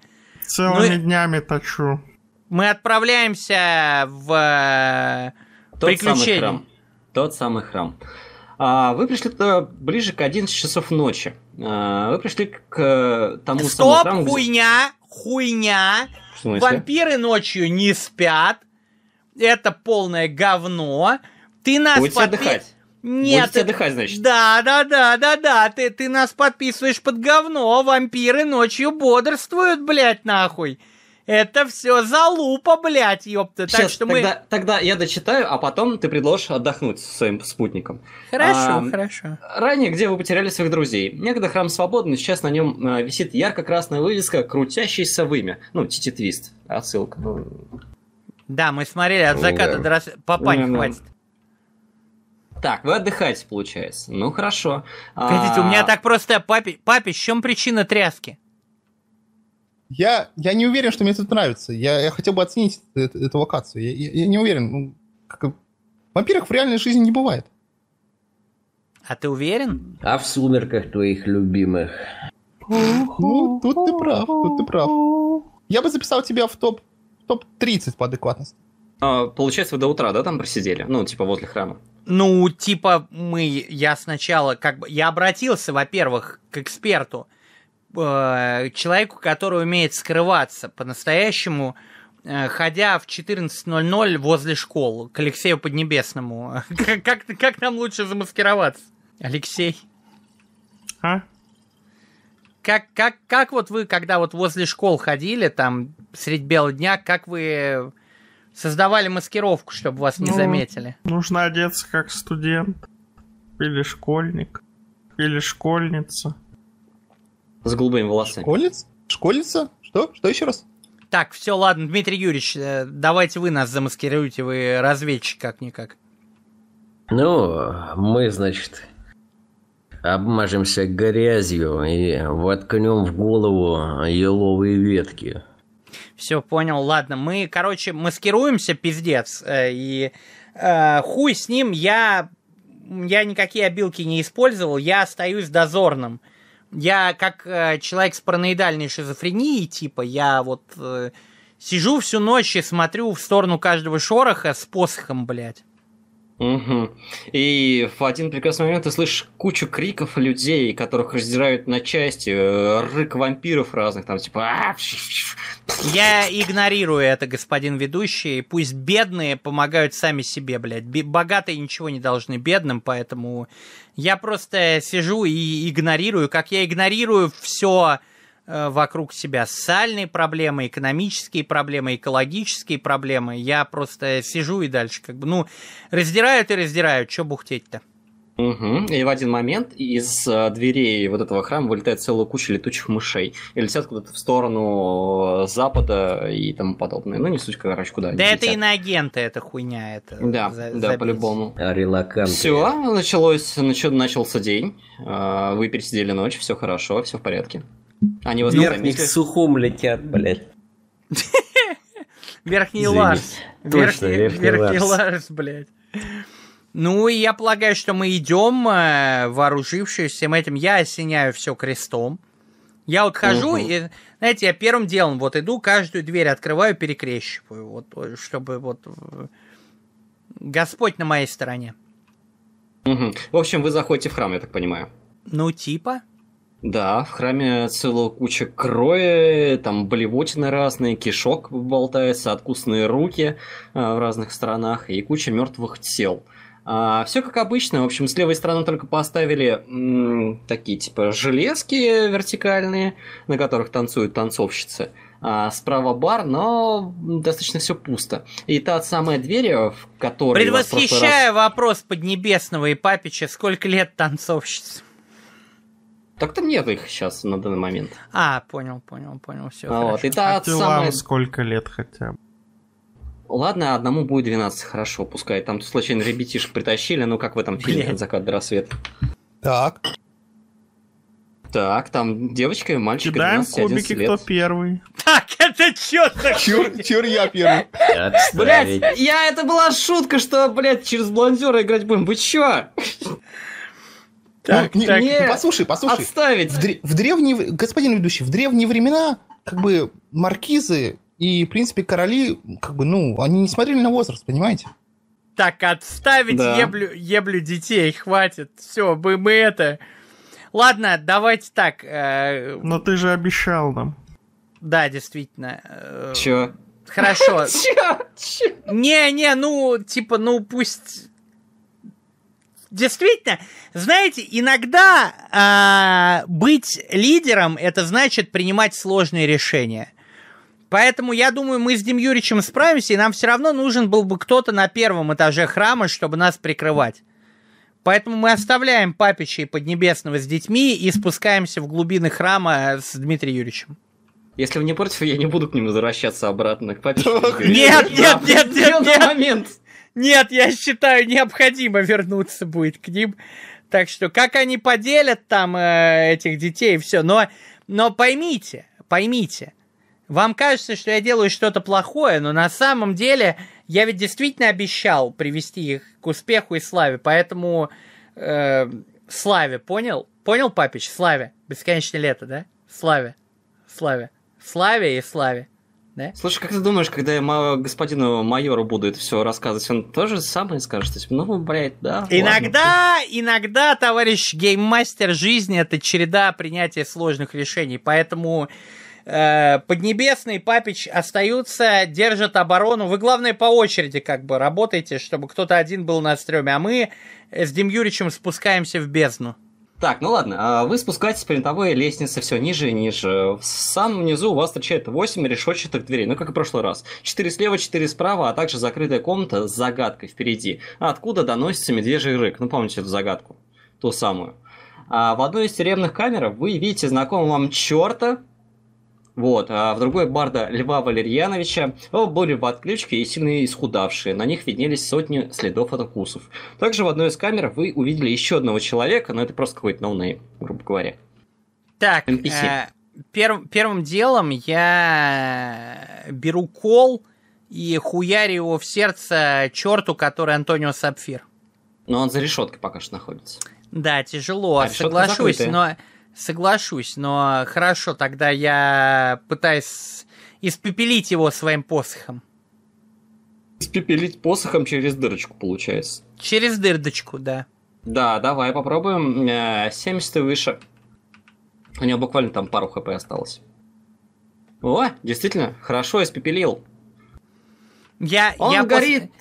Целыми днями точу. Мы отправляемся в приключения. Тот самый храм. Вы пришли ближе к 11 часов ночи. Вы пришли к тому самому храму. Стоп, хуйня. Вампиры ночью не спят. Это полное говно. Ты нас отдыхать. Нет, будете отдыхать, значит. Да, ты нас подписываешь под говно, вампиры ночью бодрствуют, блядь, нахуй. Это все залупа, блядь, ёпта. Сейчас, так что тогда я дочитаю, а потом ты предложишь отдохнуть со своим спутником. Хорошо. Ранее, где вы потеряли своих друзей. Некогда храм свободный, сейчас на нем висит ярко-красная вывеска «Крутящийся вымя». Ну, тити-твист, отсылка. Да, мы смотрели от заката до рассвета. Папань, хватит. Так, вы отдыхаете, получается. Ну, хорошо. Погодите, у меня так просто... Папич, в чем причина тряски? Я не уверен, что мне это нравится. Я хотел бы оценить эту локацию. Я не уверен. Вампиров в реальной жизни не бывает. А ты уверен? А в сумерках твоих любимых. Ну, тут ты прав, тут ты прав. Я бы записал тебя в топ-30 по адекватности. А, получается, вы до утра, да, там просидели? Ну, типа, возле храма. Ну, типа, я сначала, как бы, я обратился, во-первых, к эксперту, человеку, который умеет скрываться по-настоящему, ходя в 14:00 возле школы к Алексею Поднебесному. Как нам лучше замаскироваться? Алексей? А? Как вот вы, когда вот возле школ ходили, там, средь бела дня, как вы создавали маскировку, чтобы вас не заметили? Нужно одеться как студент. Или школьник. Или школьница. С голубыми волосами. Школьница? Школьница? Что? Что еще раз? Так, все, ладно, Дмитрий Юрьевич, давайте вы нас замаскируете, вы разведчик как-никак. Ну, мы, значит, обмажемся грязью и воткнем в голову еловые ветки. Все, понял, ладно, мы, короче, маскируемся, пиздец, и хуй с ним, я никакие обилки не использовал, я остаюсь дозорным. Я как человек с параноидальной шизофренией, типа, я вот сижу всю ночь и смотрю в сторону каждого шороха с посохом, блядь. Угу. И в один прекрасный момент ты слышишь кучу криков людей, которых раздирают на части, рык вампиров разных, там, типа... Я игнорирую это, господин ведущий, пусть бедные помогают сами себе, блядь. Богатые ничего не должны бедным, поэтому я просто сижу и игнорирую, как я игнорирую все вокруг себя. Социальные проблемы, экономические проблемы, экологические проблемы. Я просто сижу и дальше как бы, ну, раздирают и раздирают, чё бухтеть-то? Угу. И в один момент из дверей вот этого храма вылетает целая куча летучих мышей и летят куда-то в сторону запада и тому подобное. Ну, не суть, короче, куда они летят. Да это иноагенты, эта хуйня. Это да, да, по-любому. Все, начался день, вы пересидели ночь, все хорошо, все в порядке. Они верхних сухом летят, блядь. Верхний Ларс. Верхний Ларс, блядь. Ну, и я полагаю, что мы идем, вооружившись всем этим. Я осеняю все крестом. Я вот хожу, и, знаете, я первым делом вот иду, каждую дверь открываю, перекрещиваю, вот, чтобы вот Господь на моей стороне. В общем, вы заходите в храм, я так понимаю. Ну, типа... Да, в храме целая куча крови, там блевотины разные, кишок болтается, откусные руки в разных странах и куча мертвых тел. Все как обычно, в общем, с левой стороны только поставили такие типа железки вертикальные, на которых танцуют танцовщицы. Справа бар, но достаточно все пусто. И та самая дверь, в которой... Предвосхищаю вопрос Поднебесного и Папича, сколько лет танцовщиц? Так там нет их сейчас на данный момент. А, понял, все. Вот, и та самая... сколько лет хотя бы? Ладно, одному будет 12, хорошо, пускай. Там случайно ребятишек притащили, ну как в этом фильме «Закат до рассвета». Так, там девочка и мальчик 12-11 лет. Кто первый? Так, это чё такое? Чур я первый. Блядь, это была шутка, что, блядь, через блондера играть будем. Вы чё? Так, ну, так. Послушай. Отставить. Господин ведущий, в древние времена, как бы, маркизы и, в принципе, короли, как бы, ну, они не смотрели на возраст, понимаете? Так, отставить, да. еблю детей, хватит. Все, мы это... Ладно, давайте так. Но ты же обещал нам. Да, действительно. Чё? Хорошо. Чё? Не, ну, типа, ну, пусть... Действительно, знаете, иногда быть лидером, это значит принимать сложные решения. Поэтому, я думаю, мы с Дим Юрьевичем справимся, и нам все равно нужен был бы кто-то на первом этаже храма, чтобы нас прикрывать. Поэтому мы оставляем Папича и Поднебесного с детьми и спускаемся в глубины храма с Дмитрием Юрьевичем. Если вы не против, я не буду к ним возвращаться обратно, к Папичу. Нет. Нет, я считаю, необходимо вернуться будет к ним. Так что, как они поделят там этих детей и все. Но поймите, вам кажется, что я делаю что-то плохое, но на самом деле я ведь действительно обещал привести их к успеху и славе. Поэтому Славе, понял? Понял, Папич? Славе. Бесконечное лето, да? Славе. Славе. Славе и Славе. Да? Слушай, как ты думаешь, когда я господину майору буду это все рассказывать, он тоже самое скажет? Ну, блядь, да. Иногда, ладно. Иногда, товарищ гейммастер, жизни — это череда принятия сложных решений. Поэтому Поднебесный, Папич остаются, держат оборону. Вы, главное, по очереди как бы работаете, чтобы кто-то один был на стреме. А мы с Дим Юрьевичем спускаемся в бездну. Так, ну ладно, вы спускаетесь по винтовой лестнице все ниже и ниже. В самом низу у вас встречает 8 решетчатых дверей, ну как и в прошлый раз. 4 слева, 4 справа, а также закрытая комната с загадкой впереди, откуда доносится медвежий рык. Ну помните эту загадку, ту самую. А в одной из тюремных камер вы видите знакомого вам черта, вот, а в другой барда Льва Валерьяновича. Оба были в отключке и сильно исхудавшие. На них виднелись сотни следов от укусов. Также в одной из камер вы увидели еще одного человека, но это просто какой-то ноунейм, грубо говоря. Так, первым делом я беру кол и хуярю его в сердце черту, который Антонио Сапфир. Но он за решеткой пока что находится. Да, тяжело, соглашусь, но... Соглашусь, но хорошо, тогда я пытаюсь испепелить его своим посохом. Испепелить посохом через дырочку, получается. Через дырочку, да. Да, давай попробуем. 70 и выше. У него буквально там пару хп осталось. О, действительно, хорошо испепелил. Он горит.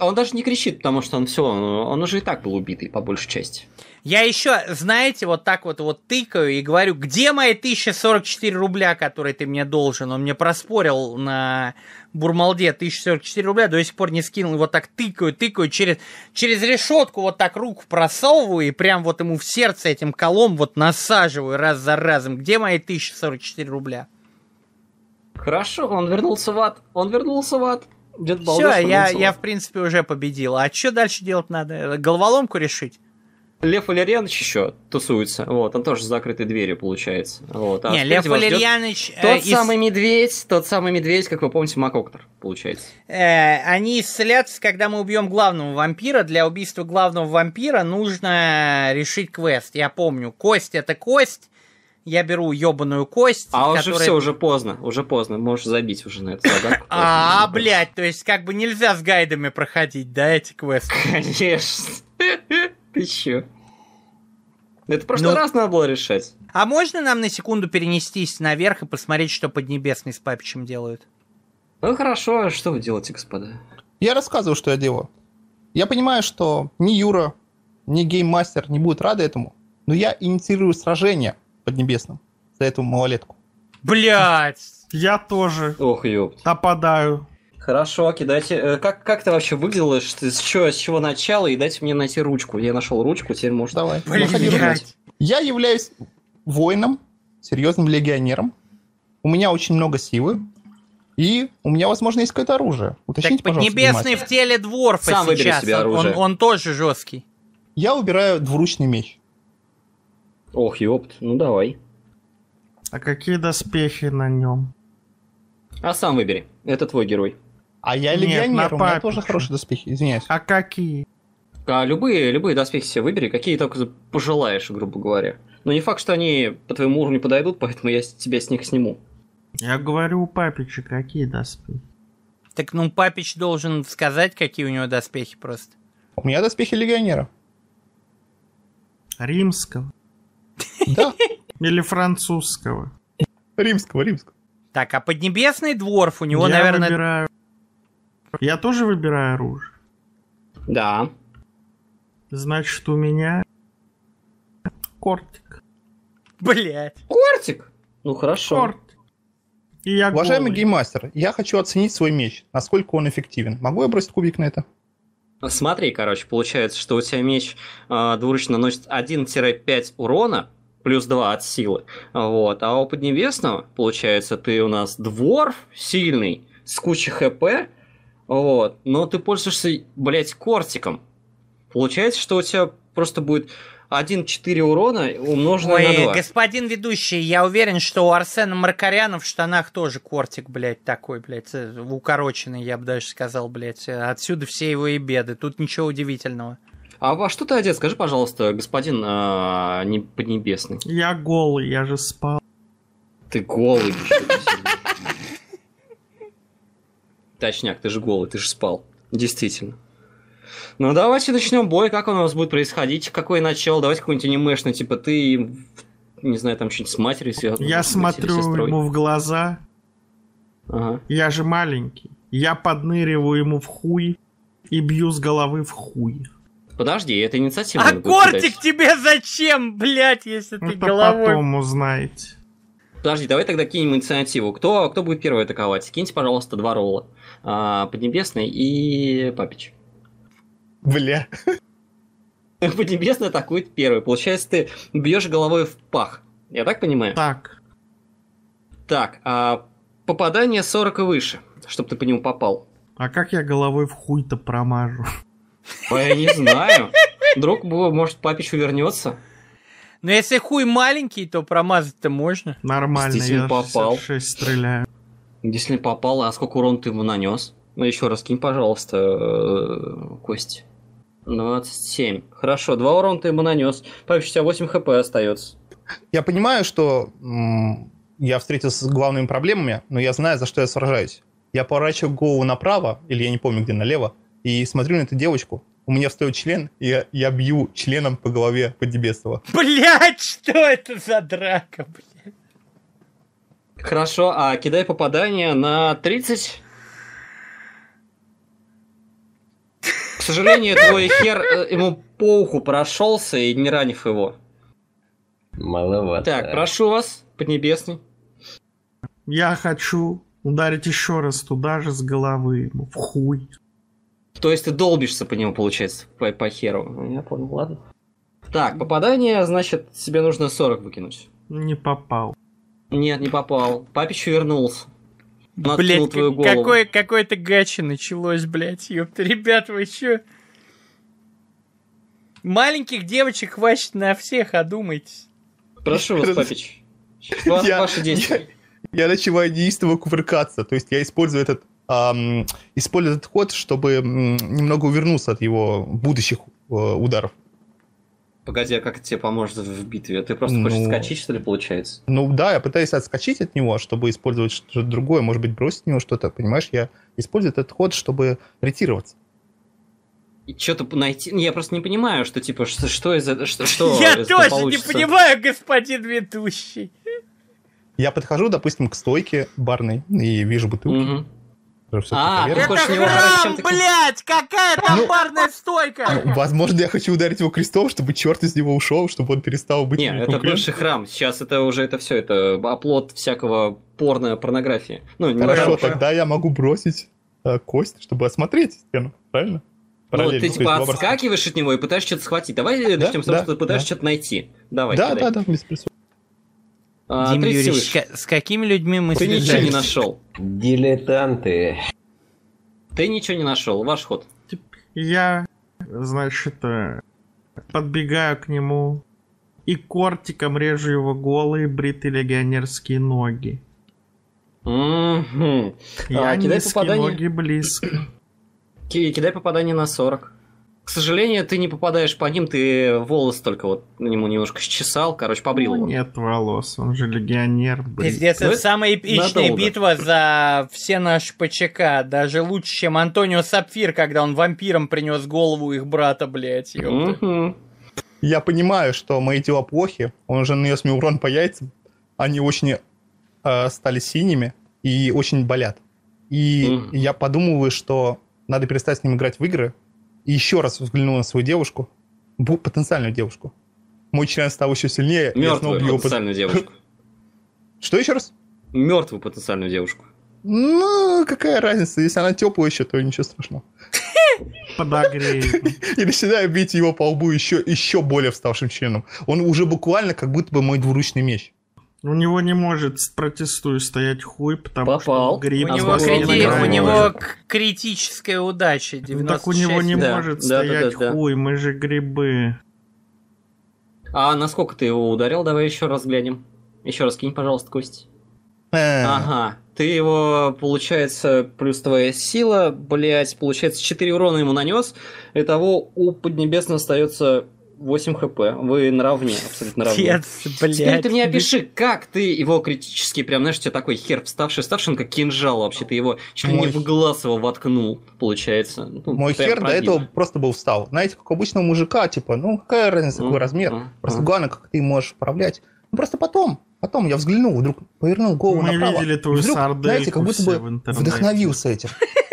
Он даже не кричит, потому что он уже и так был убитый, по большей части. Я еще, знаете, вот так вот тыкаю и говорю, где мои 1044 рубля, которые ты мне должен? Он мне проспорил на Бурмалде 1044 рубля, до сих пор не скинул. И вот так тыкаю, через решетку вот так руку просовываю и прям вот ему в сердце этим колом вот насаживаю раз за разом. Где мои 1044 рубля? Хорошо, он вернулся в ад, Дед Балдеж. Все, я в принципе уже победил. А что дальше делать надо? Головоломку решить? Лев Валерьянович еще тусуется. Вот, он тоже с закрытой дверью, получается. Вот, а не, Лев Валерьянович... Тот самый медведь, как вы помните, Макоктор, получается. Они исцелятся, когда мы убьем главного вампира. Для убийства главного вампира нужно решить квест. Я помню, кость — это кость. Я беру ёбаную кость, уже поздно, можешь забить уже на эту загадку. Блядь, то есть как бы нельзя с гайдами проходить, да, эти квесты? Конечно. Ты чё? Это в прошлый раз надо было решать. А можно нам на секунду перенестись наверх и посмотреть, что Поднебесный с Папичем делают? Ну хорошо, что вы делаете, господа? Я рассказываю, что я делаю. Я понимаю, что ни Юра, ни гейммастер не будут рады этому, но я инициирую сражение Поднебесным за эту малолетку. Блять, я тоже. Ох, ёпт. Нападаю. Хорошо, кидайте. Как ты вообще выглядела? С чего начала? И дайте мне найти ручку. Я нашел ручку, теперь можно. Давай. Блять. Я являюсь воином, серьезным легионером. У меня очень много силы. И у меня, возможно, есть какое-то оружие. Уточните, так, пожалуйста. Поднебесный в теле дворфа сам сейчас. Себе оружие. Он тоже жесткий. Я убираю двуручный меч. Ох, ёпт, ну давай. А какие доспехи на нем? А сам выбери, это твой герой. А я легионер, у меня тоже хорошие доспехи, извиняюсь. А какие? А любые доспехи себе выбери, какие только пожелаешь, грубо говоря. Но не факт, что они по твоему уровню подойдут, поэтому я тебя с них сниму. Я говорю, у Папича какие доспехи? Так, ну Папич должен сказать, какие у него доспехи просто. У меня доспехи легионера. Римского. Да. Или французского. Римского. Так, а Поднебесный дворф у него, наверное... Я тоже выбираю оружие. Да. Значит, у меня... кортик. Блять. Кортик? Ну хорошо. Кортик. И я уважаемый гейммастер, я хочу оценить свой меч, насколько он эффективен. Могу я бросить кубик на это? Смотри, короче, получается, что у тебя меч двуручно наносит 1-5 урона, плюс 2 от силы. Вот. А у Поднебесного, получается, ты у нас дворф сильный, с кучей хп, вот, но ты пользуешься, блядь, кортиком. Получается, что у тебя просто будет 1-4 урона умноженное на 2. Господин ведущий, я уверен, что у Арсена Маркаряна в штанах тоже кортик, блядь, такой, блядь, укороченный, я бы даже сказал, блядь. Отсюда все его и беды. Тут ничего удивительного. А во что ты одет, скажи, пожалуйста, господин Поднебесный? Я голый, я же спал. Ты голый. Точняк, ты же голый, ты же спал. Действительно. Ну, давайте начнем бой. Как он у нас будет происходить? Какое начало? Давайте какой-нибудь анимешный, типа ты, не знаю, там что-нибудь с матерью связано. Я смотрю ему в глаза. Ага. Я же маленький. Я подныриваю ему в хуй и бью с головы в хуй. Подожди, это инициатива. А кортик тебе зачем, блядь, если ты головой... Это потом узнаете. Подожди, давай тогда кинем инициативу. Кто будет первый атаковать? Киньте, пожалуйста, два ролла. Поднебесный и Папич. Бля. Поднебесный атакует первый. Получается, ты бьешь головой в пах. Я так понимаю? Так. Так, попадание 40 и выше, чтобы ты по нему попал. А как я головой в хуй-то промажу? Я не знаю. Вдруг, может, Папич увернется? Но если хуй маленький, то промазать-то можно. Нормально, я попал. 66 стреляю. Если попал, а сколько урона ты ему нанес? Ну, еще раз кинь, пожалуйста, кость. 27. Хорошо, 2 урона ты ему нанес. Папич, у тебя 8 хп остается. Я понимаю, что я встретился с главными проблемами, но я знаю, за что я сражаюсь. Я поворачиваю голову направо, или я не помню, где налево, и смотрю на эту девочку. У меня встает член, и я бью членом по голове Поднебесного. Блять, что это за драка, блядь? Хорошо, а кидай попадание на 30. К сожалению, твой хер ему по уху прошелся и не ранив его. Маловато. Так, прошу вас, Поднебесный. Я хочу ударить еще раз туда же с головы ему в хуй. То есть ты долбишься по нему, получается, по херу. Я понял, ладно. Так, попадание, значит, тебе нужно 40 выкинуть. Не попал. Нет, не попал. Папич вернулся. Блять, какое-то гачи началось, блять. Ёпта, ребят, вы чё? Маленьких девочек хватит на всех, одумайтесь. Прошу вас, Папич. Ваши действия. Я начинаю неистово кувыркаться. То есть я использую этот ход, чтобы немного увернуться от его будущих ударов. Погоди, а как это тебе поможет в битве? Ты просто хочешь отскочить, что ли, получается? Ну да, я пытаюсь отскочить от него, чтобы использовать что-то другое, может быть, бросить в него что-то, понимаешь? Я использую этот ход, чтобы ретироваться. Что-то найти... Я просто не понимаю, что типа, что из этого получится. Я тоже не понимаю, господин ведущий. Я подхожу, допустим, к стойке барной и вижу бутылки. Это храм, блядь! Какая там барная стойка! Возможно, я хочу ударить его крестом, чтобы черт из него ушел, чтобы он перестал быть... Нет, это бывший храм. Сейчас это уже все, это оплот всякого порнографии. Хорошо, тогда я могу бросить кость, чтобы осмотреть стену, правильно? Ну, ты типа отскакиваешь от него и пытаешься что-то схватить. Давай начнем с того, что ты пытаешься что-то найти. Давай. Да, без присутствия. Дим Юрьевич, с какими людьми мы связались? Ты ничего не нашел. Дилетанты. Ты ничего не нашел. Ваш ход. Я, значит, подбегаю к нему и кортиком режу его голые бритые легионерские ноги. Я низкие ноги близко. Кидай попадание на 40. К сожалению, ты не попадаешь по ним, ты волос только вот ему немножко счесал, короче, побрил его. Нет волос, он же легионер, блин. Пиздец, это самая эпичная битва за все наши ПЧК, даже лучше, чем Антонио Сапфир, когда он вампиром принес голову их брата, блядь, ёпта. Я понимаю, что мои дела плохи, он уже нанес мне урон по яйцам, они очень стали синими и очень болят. И я подумываю, что надо перестать с ним играть в игры. И еще раз взглянул на свою девушку, потенциальную девушку. Мой член стал еще сильнее. Мертвую потенциальную девушку. Что еще раз? Мертвую потенциальную девушку. Ну, какая разница, если она теплая еще, то ничего страшного. Подогреет. И начинаю бить его по лбу еще более вставшим членом. Он уже буквально как будто бы мой двуручный меч. У него не может протестую стоять хуй, потому что грипп. У него критическая удача. 96. Так у него не может стоять хуй, мы же грибы. А насколько ты его ударил? Давай еще раз глянем. Еще раз кинь, пожалуйста, кость. Ага. Ты его, получается, плюс твоя сила, блять, получается, 4 урона ему нанес. Итого у Поднебесного остается 8 хп. Вы наравне, абсолютно наравне. Нет, блядь. Теперь ты мне опиши, как ты его критически, прям, знаешь, у тебя такой хер вставший, он как кинжал вообще, ты его чуть ли не в глаз его воткнул, получается. Ну, мой хер до этого просто был встал. Знаете, как обычного мужика, типа, ну какая разница, какой размер, просто главное, как ты можешь управлять. Ну просто потом я взглянул, вдруг повернул голову направо. Мы видели твою сардельку, знаете, как будто бы вдохновился этим.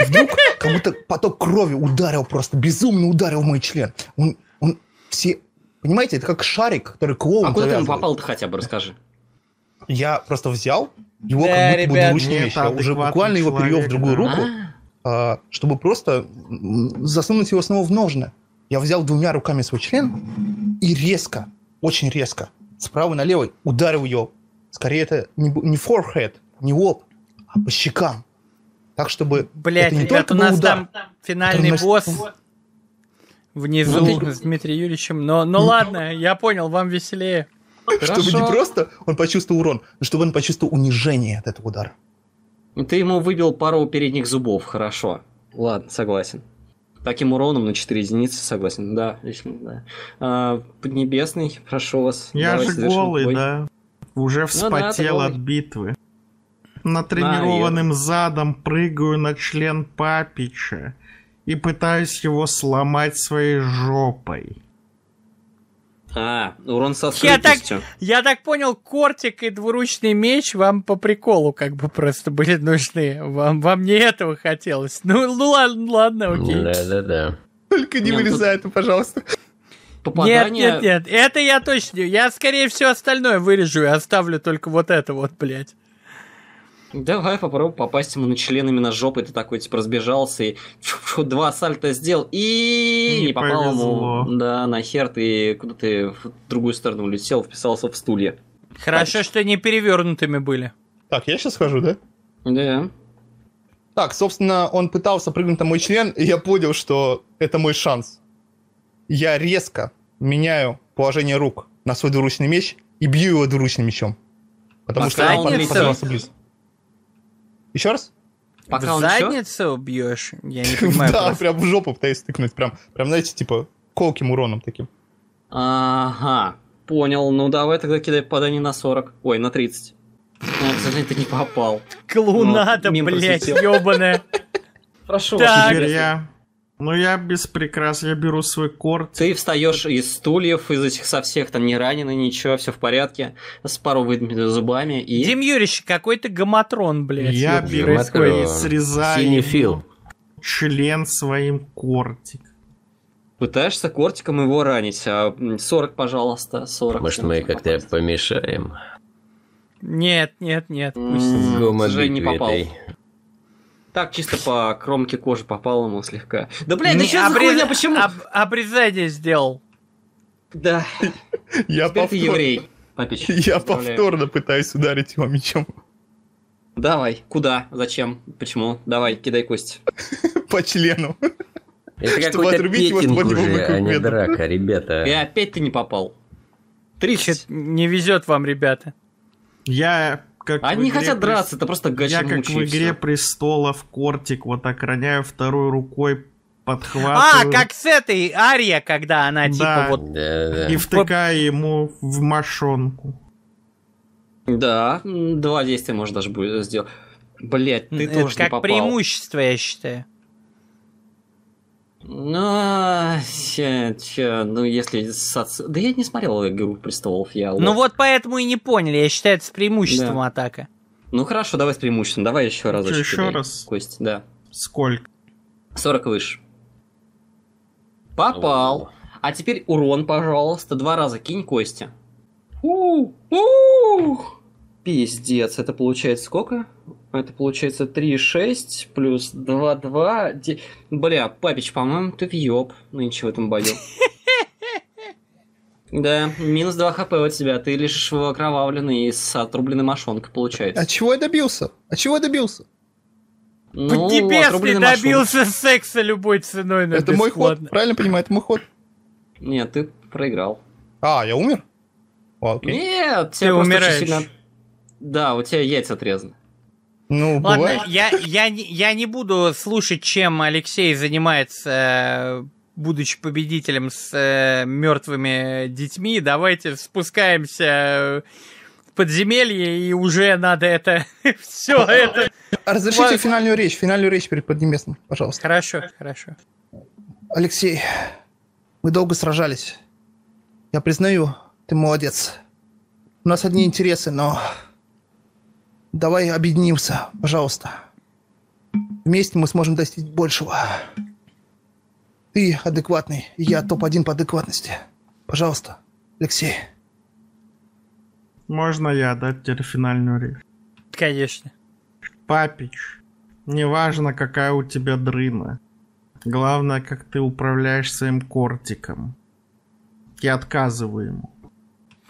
Вдруг как будто поток крови ударил просто, безумно ударил мой член. Он все... Понимаете, это как шарик, который клоун... А куда ты ему попал-то хотя бы, расскажи. Я просто взял его как будто бы двуручной вещи. Я уже буквально его перевел в другую руку, чтобы просто засунуть его снова в ножны. Я взял двумя руками свой член и резко, очень резко, справа на левой ударил ее. Скорее, это не forehead, не лоб, а по щекам. Так, чтобы... Блять, ребят, у нас удар, там финальный босс внизу с Дмитрием Юрьевичем. Но ладно, я понял, вам веселее. Чтобы не просто он почувствовал урон, но чтобы он почувствовал унижение от этого удара. Ты ему выбил пару передних зубов, хорошо. Ладно, согласен. Таким уроном на 4 единицы, согласен. Да, лично, да. Поднебесный, прошу вас. Я же голый, да. Уже вспотел от битвы. Натренированным задом прыгаю на член Папича и пытаюсь его сломать своей жопой. А, урон со скрытостью. Я так понял, кортик и двуручный меч вам по приколу как бы просто были нужны. Вам не этого хотелось. Ну ладно, окей. Да. Только не вырезай это, пожалуйста. Попадание... Нет. Это я точно... Я, скорее всего, остальное вырежу и оставлю только вот это вот, блядь. Давай попробуй попасть ему на член именно жопой. Ты такой, типа, разбежался и два сальта сделал. И не попал ему. Да, нахер ты куда-то в другую сторону улетел, вписался в стулья. Хорошо, что не перевернутыми были. Так, я сейчас хожу, да? Да. Так, собственно, он пытался прыгнуть на мой член, и я понял, что это мой шанс. Я резко меняю положение рук на свой двуручный меч и бью его двуручным мечом. Потому что он подался близко. Еще раз? Пока в задницу бьешь, я не понимаю. Да, прям в жопу пытаюсь стыкнуть, прям, знаете, типа, колким уроном таким. Ага, понял. Ну давай тогда кидай попадание на 40. Ой, на 30. К сожалению, ты не попал. Клоунада, блядь, ёбаная. Прошу вас. Теперь я... Ну я без прикрас, я беру свой корт. Ты встаешь из стульев, из этих со всех, там не ранены, ничего, все в порядке, с пару выбитыми зубами и... Дим Юрьевич, какой-то гоматрон, блядь. Я беру и срезаю член своим кортик. Пытаешься кортиком его ранить, а 40, пожалуйста, 40. Может мы как-то помешаем? Нет, пусть. Гоматрон не попал. Так, чисто по кромке кожи попал ему слегка. Да, блядь, ну что за хуйня, почему? Обрезание сделал. Да. Теперь ты еврей, Папич. Я повторно пытаюсь ударить его мечом. Давай. Куда? Зачем? Почему? Давай, кидай кость. По члену. Это какой-то петинг уже, а не драка, ребята. И опять ты не попал. 30. Не везет вам, ребята. Я... Они хотят драться, это просто гачи мучаются. Я как в «Игре престолов» кортик вот так роняю второй рукой, подхватываю. А, как с этой Ария, когда она типа вот... Да. И втыкаю ему в мошонку. Да, 2 действия можно даже будет сделать. Блять, ты тоже не попал. Это как преимущество, я считаю. Ну, если... Да я не смотрел «Игру престолов», я... Ну вот поэтому и не поняли, я считаю, это с преимуществом атака. Ну хорошо, давай с преимуществом, давай еще раз. Еще раз? Кость, да. Сколько? 40 выше. Попал. А теперь урон, пожалуйста, 2 раза кинь кости. Пиздец, это получается сколько? Это получается 3,6 плюс 2,2. 9... Бля, Папич, по-моему, ты въеб нынче в этом бою. Да, минус 2 хп от тебя. Ты лишь окровавленный и с отрубленной мошонкой, получается. А чего я добился? Поднебесный добился секса любой ценой, но это мой ход, правильно понимаю? Это мой ход. Нет, ты проиграл. А, я умер? Нет, ты умираешь. Да, у тебя яйца отрезаны. Ну, ладно, я не буду слушать, чем Алексей занимается, будучи победителем с мертвыми детьми. Давайте спускаемся в подземелье, и уже надо это все это. Разрешите финальную речь перед Поднебесным, пожалуйста. Хорошо, хорошо. Алексей, мы долго сражались. Я признаю, ты молодец. У нас одни интересы, но давай объединимся, пожалуйста. Вместе мы сможем достичь большего. Ты адекватный, и я топ-1 по адекватности. Пожалуйста, Алексей. Можно я дать тебе финальную речь? Конечно. Папич, неважно, какая у тебя дрына. Главное, как ты управляешь своим кортиком. Я отказываю ему.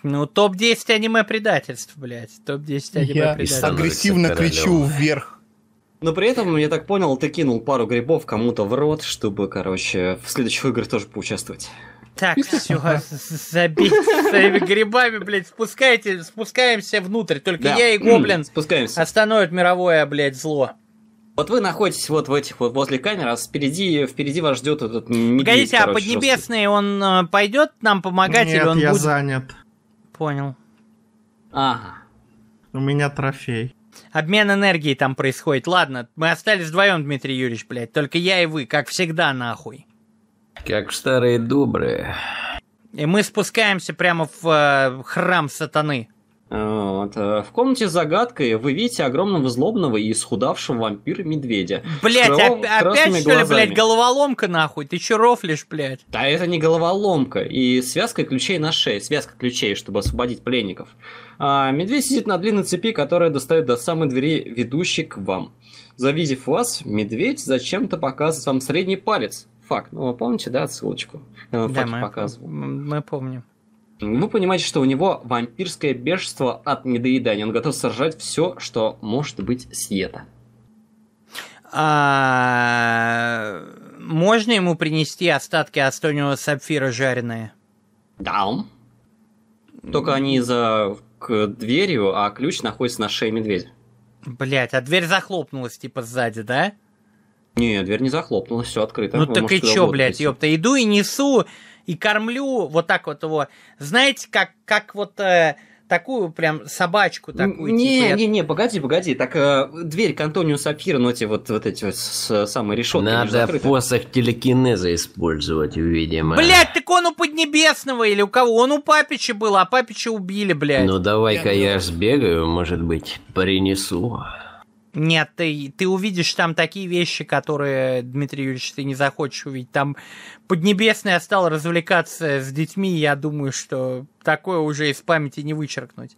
Ну, топ-10 аниме-предательств, блядь. Топ-10 аниме-предательств. Я агрессивно кричу вверх. Но при этом, я так понял, ты кинул пару грибов кому-то в рот, чтобы, короче, в следующих играх тоже поучаствовать. Так, все, забейте своими грибами, блядь. Спускаемся внутрь. Только да. Я и Гоблин остановят мировое, блядь, зло. Вот вы находитесь вот в этих вот возле камер, а впереди вас ждет этот медведь. Погодите, короче, а Поднебесный, он пойдет нам помогать? Нет, или он будет... занят. Понял. Ага. У меня трофей. Обмен энергией там происходит. Ладно, мы остались вдвоем, Дмитрий Юрьевич, блядь. Только я и вы, как всегда, нахуй. Как старые добрые. И мы спускаемся прямо в храм сатаны. Вот. В комнате с загадкой вы видите огромного злобного и исхудавшего вампира-медведя. Блять, опять что ли, блядь, головоломка, нахуй? Ты чё рофлишь, блядь? Да это не головоломка. И связка ключей на шее. Связка ключей, чтобы освободить пленников. А медведь сидит на длинной цепи, которая достает до самой двери, ведущей к вам. Завидев вас, медведь зачем-то показывает вам средний палец. Факт. Ну, вы помните, да, отсылочку? Да, мы помним. Вы понимаете, что у него вампирское бешенство от недоедания. Он готов сожрать все, что может быть съедо. Можно ему принести остатки Антонио Сапфира жареные? Да. Только они за дверью, а ключ находится на шее медведя. Блять, а дверь захлопнулась типа сзади, да? Не, дверь не захлопнулась, все открыто. Ну так и чё, блять, ёпта, иду и несу. И кормлю вот так вот его, знаете, как вот такую прям собачку такую. Не, погоди, так дверь к Антонио Сапфиру, ну эти вот эти вот самые решетки. Надо посох телекинеза использовать, видимо. Блять, так он у Поднебесного или у кого? Он у Папича был, а Папича убили, блядь. Ну давай-ка я сбегаю, может быть, принесу. Нет, ты увидишь там такие вещи, которые, Дмитрий Юрьевич, ты не захочешь увидеть. Там Поднебесный стал развлекаться с детьми, я думаю, что такое уже из памяти не вычеркнуть.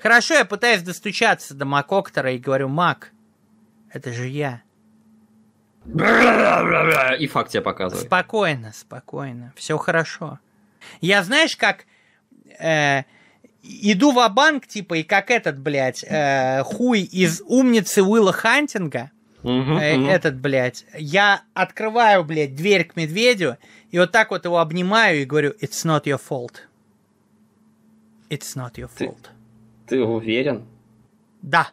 Хорошо, я пытаюсь достучаться до Макоктора и говорю: Мак, это же я. И факт тебе показывает. Спокойно, спокойно, все хорошо. Я, знаешь, как... иду ва-банк, типа, и как этот, блядь, хуй из умницы Уилла Хантинга, этот, блядь, я открываю, блядь, дверь к медведю, и вот так вот его обнимаю и говорю: It's not your fault. It's not your fault. Ты уверен? Да.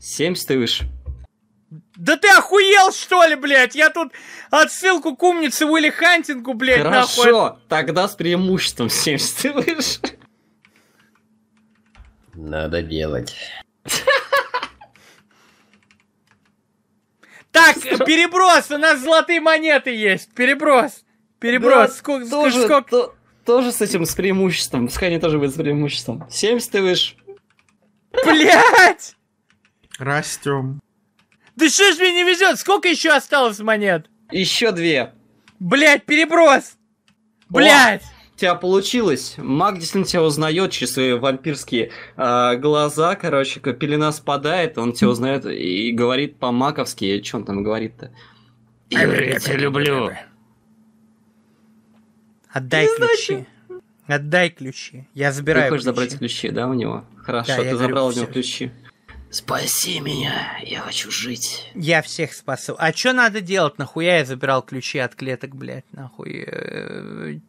7 ты выше. Да ты охуел, что ли, блядь? Я тут отсылку к умнице Уилли Хантингу, блядь, нахуй. Хорошо, тогда с преимуществом 7 ты выше. Надо делать. Так, переброс, у нас золотые монеты есть. Переброс. Сколько? Тоже с этим, с преимуществом. Пускай они тоже будут с преимуществом. 70 выше. Блять! Растем. Да что ж мне не везет? Сколько еще осталось монет? Еще 2. Блять, переброс! Блять! Тебя получилось. Маг действительно тебя узнает через свои вампирские глаза, короче, пелена спадает, он тебя узнает и говорит по-маковски. Что он там говорит-то? Я тебя люблю. Отдай ключи. Отдай ключи. Я забираю ключи. Ты хочешь забрать ключи, да, у него? Хорошо, ты забрал у него ключи. Спаси меня, я хочу жить. Я всех спасу. А чё надо делать? Нахуя я забирал ключи от клеток, блядь, нахуй?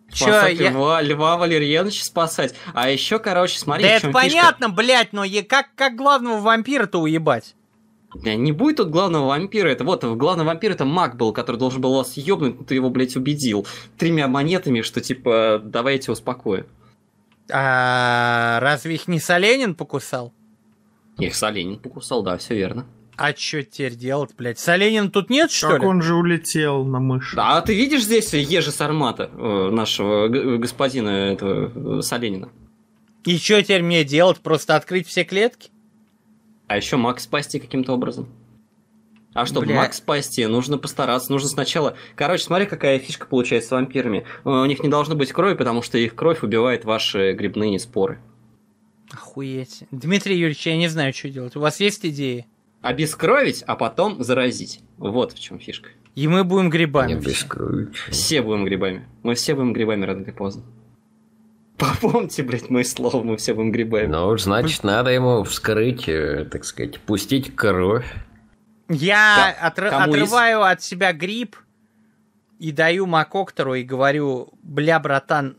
Спасать Льва Валерьяновича спасать. А еще, короче, смотри, да в чем это понятно, фишка. Блядь, но как главного вампира-то уебать? Не будет тут главного вампира. Это вот, главный вампир это маг был, который должен был вас ёбнуть, но ты его, блядь, убедил. 3 монетами, что типа, давай я тебя успокою. А разве их не Соленин покусал? Их Соленин покусал, да, все верно. А что теперь делать, блядь? Соленин тут нет, что ли? Так он же улетел на мыши. А ты видишь здесь Ежесармата, нашего господина этого, Соленина? И что теперь мне делать? Просто открыть все клетки? А еще маг спасти каким-то образом. А чтобы маг спасти, нужно постараться, нужно сначала... Короче, смотри, какая фишка получается с вампирами. У них не должно быть крови, потому что их кровь убивает ваши грибные споры. Охуеть. Дмитрий Юрьевич, я не знаю, что делать. У вас есть идеи? Обескровить, а потом заразить. Вот в чем фишка. И мы будем грибами. Все будем грибами. Мы все будем грибами рано или поздно. Помните, блядь, мои слова, мы все будем грибами. Ну, значит, надо ему вскрыть, так сказать, пустить кровь. Я отрываю от себя гриб и даю Макоктору и говорю, бля, братан,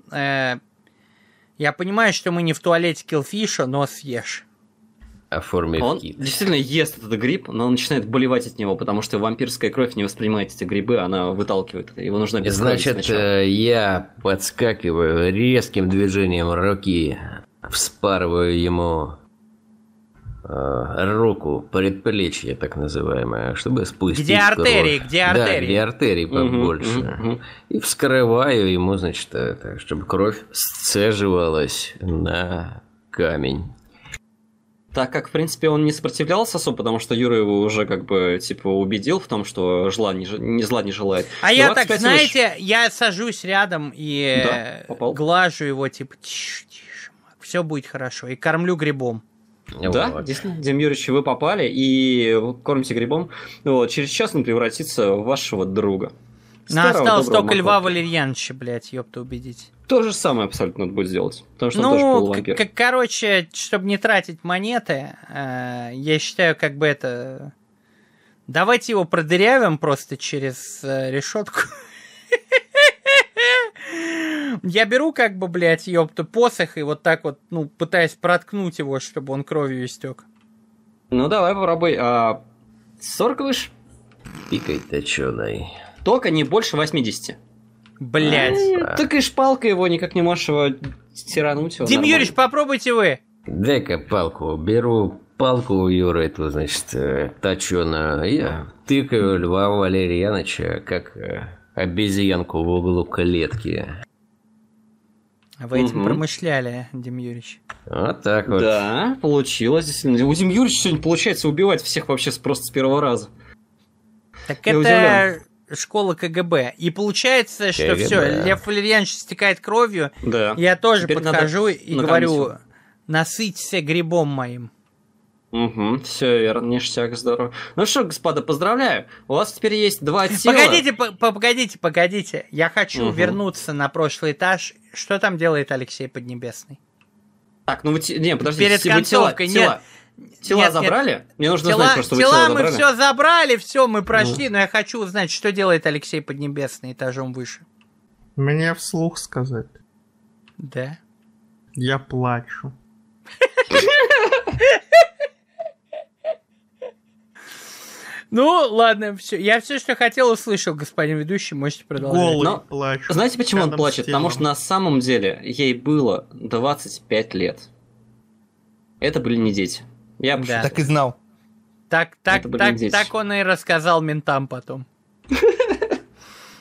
я понимаю, что мы не в туалете киллфиша, но съешь. Оформи он вкид. Действительно ест этот гриб, но он начинает болевать от него, потому что вампирская кровь не воспринимает эти грибы, она выталкивает. Его нужно обескровить сначала. Значит, я подскакиваю резким движением руки, вспарываю ему руку, предплечье так называемое, чтобы спустить где артерии, кровь. Где артерии побольше. И вскрываю ему, значит, так, чтобы кровь сцеживалась на камень. Так как, в принципе, он не сопротивлялся особо, потому что Юра его уже как бы, типа, убедил в том, что зла не желает. А я так, знаете, я сажусь рядом и глажу его, типа, тише, все будет хорошо, и кормлю грибом. Да, вот. Действительно, Дим Юрьевич, вы попали и кормите грибом. Вот, через час он превратится в вашего друга. Нам осталось только Макоктора. Льва Валерьяновича, блядь, ёпта, убедить. То же самое абсолютно надо будет сделать. Потому что он тоже полувампир. Короче, чтобы не тратить монеты, я считаю, как бы это... Давайте его продырявим просто через решетку. Я беру, как бы, блядь, ёпта, посох и вот так вот, ну, пытаюсь проткнуть его, чтобы он кровью истек. Ну, давай попробуй. 40 выше? Пикай точёной. Только не больше 80. Блядь. Так и шпалка его, никак не можешь его стирануть. Дим Юрьевич, попробуйте вы. Дай-ка палку. Беру палку у Юры, эту, значит, точёную. Я тыкаю Льва Валерьяновича, как... обезьянку в углу клетки. Вы этим промышляли, Дим Юрьевич. Вот так вот. Да, получилось. Действительно. У Дим Юрьевича сегодня получается убивать всех вообще просто с первого раза. Так я это удивлен. Школа КГБ. И получается, что все, Лев Валерьянович стекает кровью. Да. Я тоже теперь подхожу и говорю, насыться грибом моим. Угу, все верно, ништяк, здорово. Ну что, господа, поздравляю, у вас теперь есть 2 тела. Погодите, погодите, я хочу вернуться на прошлый этаж. Что там делает Алексей Поднебесный? Так, ну вы... Не, подождите, перед концовкой, тела забрали? Нет. Мне нужно знать, просто тела мы забрали. Все забрали, все мы прошли, но я хочу узнать, что делает Алексей Поднебесный этажом выше. Мне вслух сказать. Да? Я плачу. Ну, ладно, все. Я все, что хотел, услышал, господин ведущий, можете продолжать. Голый плачет. Знаете, почему он плачет? Потому что на самом деле ей было 25 лет. Это были не дети. Я так и знал. Так он и рассказал ментам потом.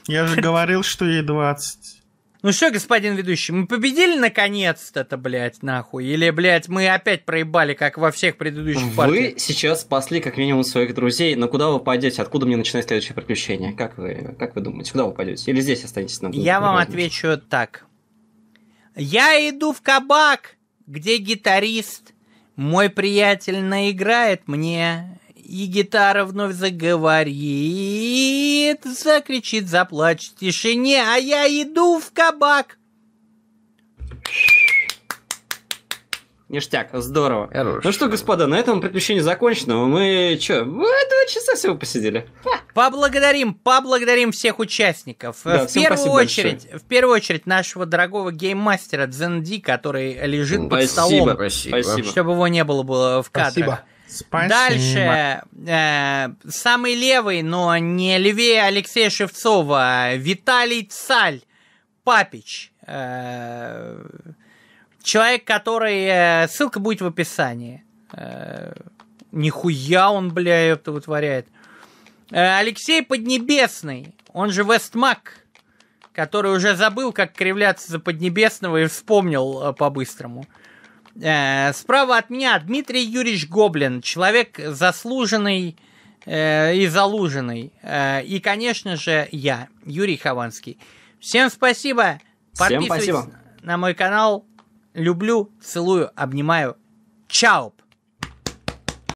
Я же говорил, что ей 20. Ну что, господин ведущий, мы победили наконец-то, блядь, нахуй? Или, блядь, мы опять проебали, как во всех предыдущих партиях? Вы сейчас спасли как минимум своих друзей, но куда вы пойдете? Откуда мне начинать следующее приключение? Как вы думаете, куда вы пойдете? Или здесь останетесь на будущее? Я вам отвечу так. Я иду в кабак, где гитарист, мой приятель, наиграет мне, и гитара вновь заговорит, закричит, заплачет в тишине, а я иду в кабак. Ништяк, здорово. Хорошо. Ну что, господа, на этом приключение закончено. Мы что, 2 часа всего посидели. Поблагодарим всех участников. Да, в первую очередь нашего дорогого гейммастера Дзен-Ди, который лежит под столом. Спасибо. Чтобы его не было в кадрах. Спасибо. Дальше самый левый, но не левее Алексея Шевцова, Виталий Цаль, Папич. Человек, который... Ссылка будет в описании. Нихуя он, бля, это вытворяет. Алексей Поднебесный, он же Вестмак, который уже забыл, как кривляться за Поднебесного и вспомнил по-быстрому. Справа от меня Дмитрий Юрьевич Гоблин, человек заслуженный и залуженный. И, конечно же, я, Юрий Хованский. Всем спасибо. Подписывайтесь на мой канал. Люблю, целую, обнимаю. Чао!